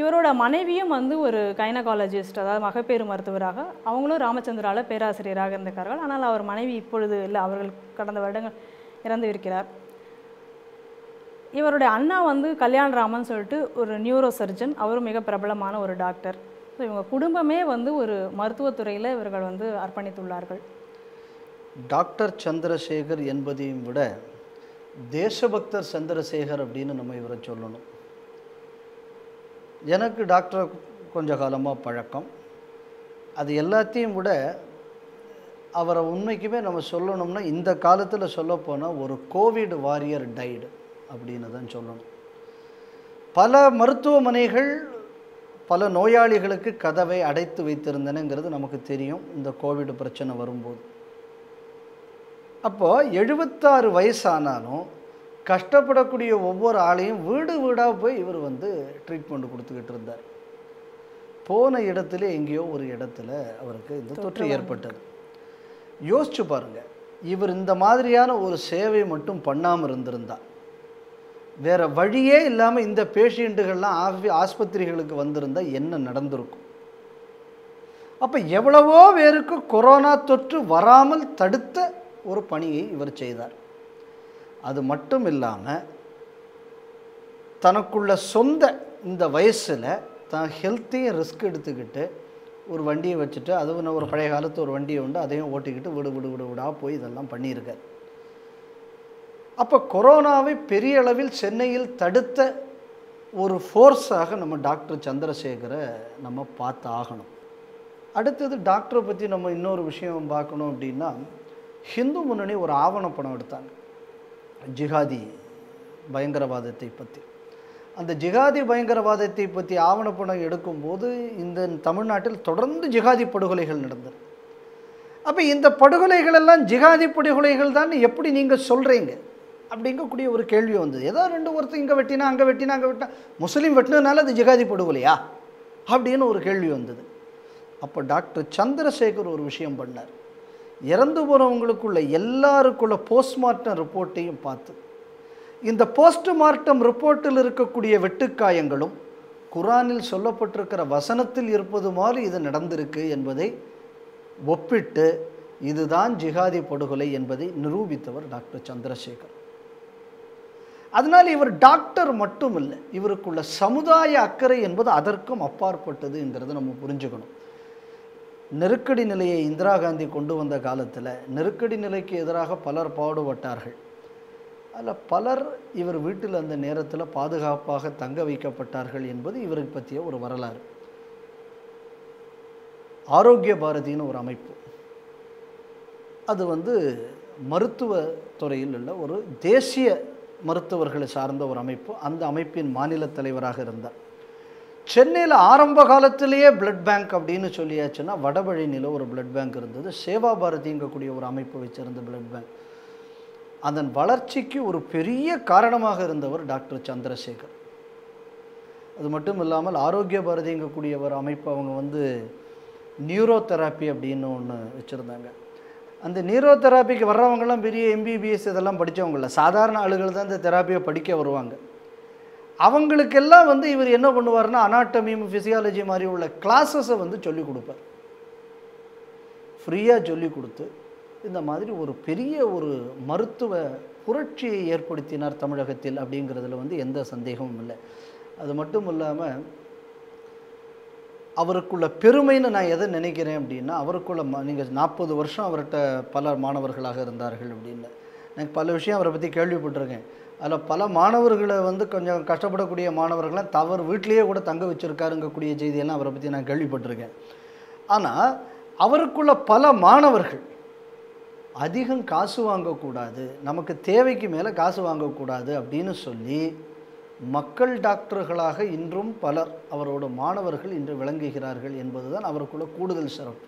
இவரோட மனைவியும் வந்து ஒரு கைனகாலஜிஸ்ட், அதாவது மகப்பேறு மருத்துவராக, அவங்களும் ராமச்சந்திரால பேராசிரியராக இருந்திருக்கார்கள். ஆனால் அவர் மனைவி இப்பொழுது இல்லை, அவர்கள் கடந்த வருடங்கள் இறந்து இருக்கிறார். இவருடைய அண்ணா வந்து கல்யாண்ராமன் சொல்லிட்டு ஒரு நியூரோ சர்ஜன், அவரும் மிக பிரபலமான ஒரு டாக்டர். ஸோ இவங்க குடும்பமே வந்து ஒரு மருத்துவத்துறையில் இவர்கள் வந்து அர்ப்பணித்துள்ளார்கள். டாக்டர் சந்திரசேகர் என்பதையும் விட தேசபக்தர் சந்திரசேகர் அப்படின்னு நம்ம இவரை சொல்லணும். எனக்கு டாக்டரை கொஞ்ச காலமாக பழக்கம், அது எல்லாத்தையும் விட அவரை உண்மைக்குமே நம்ம சொல்லணும்னா இந்த காலத்தில் சொல்லப்போனால் ஒரு கோவிட் வாரியர் டைடு அப்படின்னு தான் சொல்லணும். பல மருத்துவமனைகள் பல நோயாளிகளுக்கு கதவை அடைத்து வைத்திருந்தனங்கிறது நமக்கு தெரியும் இந்த கோவிட் பிரச்சனை வரும்போது. அப்போது எழுபத்தாறு வயசானாலும் கஷ்டப்படக்கூடிய ஒவ்வொரு ஆளையும் வீடு வீடாக போய் இவர் வந்து ட்ரீட்மெண்ட் கொடுத்துக்கிட்டு இருந்தார். போன இடத்துல எங்கேயோ ஒரு இடத்துல அவருக்கு இந்த தொற்று ஏற்பட்டது. யோசிச்சு பாருங்க, இவர் இந்த மாதிரியான ஒரு சேவை மட்டும் பண்ணாமல் இருந்திருந்தா, வேற வழியே இல்லாமல் இந்த பேஷண்ட்டுகள்லாம் ஆவி ஆஸ்பத்திரிகளுக்கு வந்திருந்தா என்ன நடந்திருக்கும்? அப்போ எவ்வளவோ பேருக்கு கொரோனா தொற்று வராமல் தடுத்த ஒரு பணியை இவர் செய்தார். அது மட்டும் இல்லாமல் தனக்குள்ள சொந்த இந்த வயசில் தான் ஹெல்த்தையும் ரிஸ்க் எடுத்துக்கிட்டு ஒரு வண்டியை வச்சுட்டு, அதுவும் ஒரு பழைய காலத்து ஒரு வண்டியை உண்டு, அதையும் ஓட்டிக்கிட்டு விடு விடு விடு விடா போய் இதெல்லாம் பண்ணியிருக்காரு. அப்போ கொரோனாவை பெரிய அளவில் சென்னையில் தடுத்த ஒரு ஃபோர்ஸாக நம்ம டாக்டர் சந்திரசேகரை நம்ம பார்த்து ஆகணும். அடுத்தது டாக்டரை பற்றி நம்ம இன்னொரு விஷயம் பார்க்கணும் அப்படின்னா, ஹிந்து முன்னணி ஒரு ஆவணப்படம் எடுத்தாங்க ஜிஹாதி பயங்கரவாதத்தை பற்றி. அந்த ஜிஹாதி பயங்கரவாதத்தை பற்றி ஆவணப்படம் எடுக்கும்போது இந்த தமிழ்நாட்டில் தொடர்ந்து ஜிஹாதி படுகொலைகள் நடந்தது. அப்போ இந்த படுகொலைகளெல்லாம் ஜிஹாதி படுகொலைகள் தான் எப்படி நீங்கள் சொல்கிறீங்க அப்படிங்கக்கூடிய ஒரு கேள்வி வந்தது. ஏதோ ரெண்டு ஒருத்தர் இங்கே வெட்டினா அங்கே வெட்டினா அங்கே வெட்டினா முஸ்லீம் வெட்டினதுனால அது ஜிஹாதி படுகொலையா அப்படின்னு ஒரு கேள்வி வந்தது. அப்போ டாக்டர் சந்திரசேகர் ஒரு விஷயம் பண்ணார். இறந்து போகிறவங்களுக்குள்ள எல்லாருக்குள்ள போஸ்ட்மார்ட்டம் ரிப்போர்ட்டையும் பார்த்து, இந்த போஸ்ட்மார்ட்டம் ரிப்போர்ட்டில் இருக்கக்கூடிய வெட்டுக்காயங்களும் குரானில் சொல்லப்பட்டிருக்கிற வசனத்தில் இருப்பது மாதிரி இது நடந்திருக்கு என்பதை ஒப்பிட்டு, இதுதான் ஜிஹாதி படுகொலை என்பதை நிரூபித்தவர் டாக்டர் சந்திரசேகர். அதனால் இவர் டாக்டர் மட்டும் இல்லை, இவருக்குள்ள சமுதாய அக்கறை என்பது அதற்கும் அப்பாற்பட்டதுங்கிறத நம்ம புரிஞ்சுக்கணும். நெருக்கடி நிலையை இந்திரா காந்தி கொண்டு வந்த காலத்தில் நெருக்கடி நிலைக்கு எதிராக பலர் பாடுபட்டார்கள். அதில் பலர் இவர் வீட்டில் அந்த நேரத்தில் பாதுகாப்பாக தங்க வைக்கப்பட்டார்கள் என்பது இவரை பற்றிய ஒரு வரலாறு. ஆரோக்கிய பாரதின்னு ஒரு அமைப்பு, அது வந்து மருத்துவ துறையில் உள்ள ஒரு தேசிய மருத்துவர்களை சார்ந்த ஒரு அமைப்பு. அந்த அமைப்பின் மாநில தலைவராக இருந்தார். சென்னையில் ஆரம்ப காலத்திலேயே பிளட் பேங்க் அப்படின்னு சொல்லியாச்சுன்னா, வடபழனியில் ஒரு பிளட் பேங்க் இருந்தது. சேவா பாரதிங்கக்கூடிய ஒரு அமைப்பு வச்சிருந்த பிளட் பேங்க், அதன் வளர்ச்சிக்கு ஒரு பெரிய காரணமாக இருந்தவர் டாக்டர் சந்திரசேகர். அது மட்டும் இல்லாமல் ஆரோக்கிய பாரதிங்கக்கூடிய ஒரு அமைப்பு அவங்க வந்து நியூரோ தெராப்பி அப்படின்னு ஒன்று வச்சுருந்தாங்க. அந்த நியூரோ தெராப்பிக்கு வர்றவங்களாம் பெரிய எம்பிபிஎஸ் இதெல்லாம் படித்தவங்க இல்லை, சாதாரண ஆளுகள் தான் இந்த தெராப்பியை படிக்க வருவாங்க. அவங்களுக்கெல்லாம் வந்து இவர் என்ன பண்ணுவார்னா, அனாட்டமியும் ஃபிசியாலஜி மாதிரி உள்ள கிளாஸஸை வந்து சொல்லிக் கொடுப்பார். ஃப்ரீயாக சொல்லிக் கொடுத்து இந்த மாதிரி ஒரு பெரிய ஒரு மருத்துவ புரட்சியை ஏற்படுத்தினார் தமிழகத்தில் அப்படிங்கிறதுல வந்து எந்த சந்தேகமும் இல்லை. அது மட்டும் இல்லாமல் அவருக்குள்ள பெருமைன்னு நான் எதை நினைக்கிறேன் அப்படின்னா, அவருக்குள்ள நீங்கள் நாற்பது வருஷம் அவர்கிட்ட பல மாணவர்களாக இருந்தார்கள் அப்படின்னு எனக்கு பல விஷயம் அவரை பற்றி கேள்விப்பட்டிருக்கேன். அதில் பல மாணவர்களை வந்து கொஞ்சம் கஷ்டப்படக்கூடிய மாணவர்களாம் தவறு வீட்டிலேயே கூட தங்க வச்சுருக்காருங்கக்கூடிய செய்தியெல்லாம் அவரை பற்றி நான் கேள்விப்பட்டிருக்கேன். ஆனால் அவருக்குள்ள பல மாணவர்கள் அதிகம் காசு வாங்கக்கூடாது, நமக்கு தேவைக்கு மேலே காசு வாங்கக்கூடாது அப்படின்னு சொல்லி மக்கள் டாக்டர்களாக இன்றும் பலர் அவரோட மாணவர்கள் இன்று விளங்குகிறார்கள் என்பதுதான் அவருக்குள்ள கூடுதல் சிறப்பு.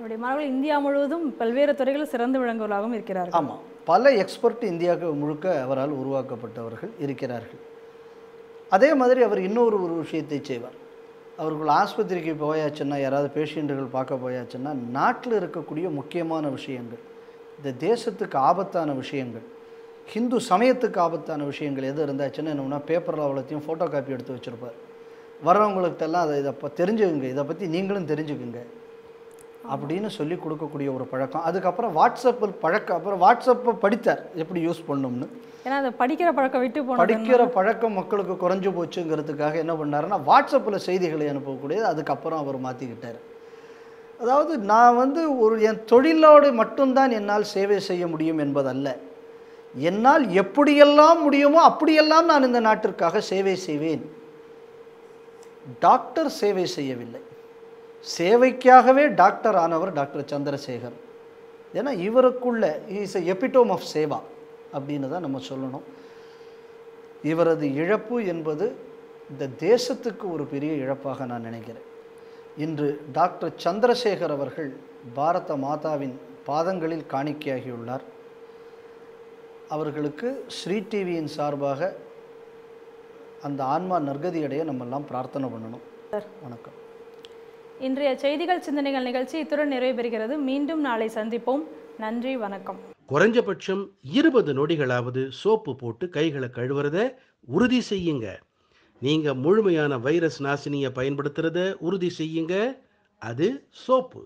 அவருடைய மாணவர்கள் இந்தியா முழுவதும் பல்வேறு துறைகளில் சிறந்து விளங்குவதாகவும் இருக்கிறார். ஆமாம், பல எக்ஸ்பர்ட் இந்தியாவுக்கு முழுக்க அவரால் உருவாக்கப்பட்டவர்கள் இருக்கிறார்கள். அதே மாதிரி அவர் இன்னொரு ஒரு விஷயத்தை செய்வார். அவர்கள் ஆஸ்பத்திரிக்கு போயாச்சுன்னா, யாராவது பேஷண்ட்டுகள் பார்க்க போயாச்சுன்னா, நாட்டில் இருக்கக்கூடிய முக்கியமான விஷயங்கள், இந்த தேசத்துக்கு ஆபத்தான விஷயங்கள், ஹிந்து சமயத்துக்கு ஆபத்தான விஷயங்கள் எது இருந்தாச்சுன்னா என்னன்னா பேப்பரில் அவ்வளோத்தையும் ஃபோட்டோ காப்பி எடுத்து வச்சுருப்பார். வர்றவங்களுக்கெல்லாம் அதை இதை அப்போ தெரிஞ்சுக்குங்க, இதை பற்றி நீங்களும் தெரிஞ்சுக்குங்க அப்படின்னு சொல்லி கொடுக்கக்கூடிய ஒரு பழக்கம். அதுக்கப்புறம் வாட்ஸ்அப்பில் பழக்கம், அப்புறம் வாட்ஸ்அப்பை படித்தார் எப்படி யூஸ் பண்ணணும்னு. ஏன்னா அதை படிக்கிற பழக்கம் விட்டு போன படிக்கிற பழக்கம் மக்களுக்கு குறைஞ்சி போச்சுங்கிறதுக்காக என்ன பண்ணாருன்னா, வாட்ஸ்அப்பில் செய்திகளை அனுப்பக்கூடியது அதுக்கப்புறம் அவர் மாற்றிக்கிட்டார். அதாவது நான் வந்து ஒரு என் தொழிலோடு மட்டும்தான் என்னால் சேவை செய்ய முடியும் என்பதல்ல, என்னால் எப்படியெல்லாம் முடியுமோ அப்படியெல்லாம் நான் இந்த நாட்டிற்காக சேவை செய்வேன். டாக்டர் சேவை செய்யவில்லை, சேவைக்காகவே டாக்டர் ஆனவர் டாக்டர் சந்திரசேகர். ஏன்னா இவருக்குள்ள is a epitome of seva அப்படின்னு தான் நம்ம சொல்லணும். இவரது இழப்பு என்பது இந்த தேசத்துக்கு ஒரு பெரிய இழப்பாக நான் நினைக்கிறேன். இன்று டாக்டர் சந்திரசேகர் அவர்கள் பாரத மாதாவின் பாதங்களில் காணிக்கையாகியுள்ளார். அவர்களுக்கு ஸ்ரீ டிவியின் சார்பாக அந்த ஆன்மா நற்கதியடைய நம்மெல்லாம் பிரார்த்தனை பண்ணணும். வணக்கம். இன்றைய செய்திகள் சிந்தனைகள் நிகழ்ச்சி இத்துடன் நிறைவு பெறுகிறது. மீண்டும் நாளை சந்திப்போம். நன்றி, வணக்கம். குறைஞ்சபட்சம் இருபது நொடிகளாவது சோப்பு போட்டு கைகளை கழுவுறத உறுதி செய்யுங்க. நீங்க முழுமையான வைரஸ் நாசினியை பயன்படுத்துறத உறுதி செய்யுங்க. அது சோப்பு.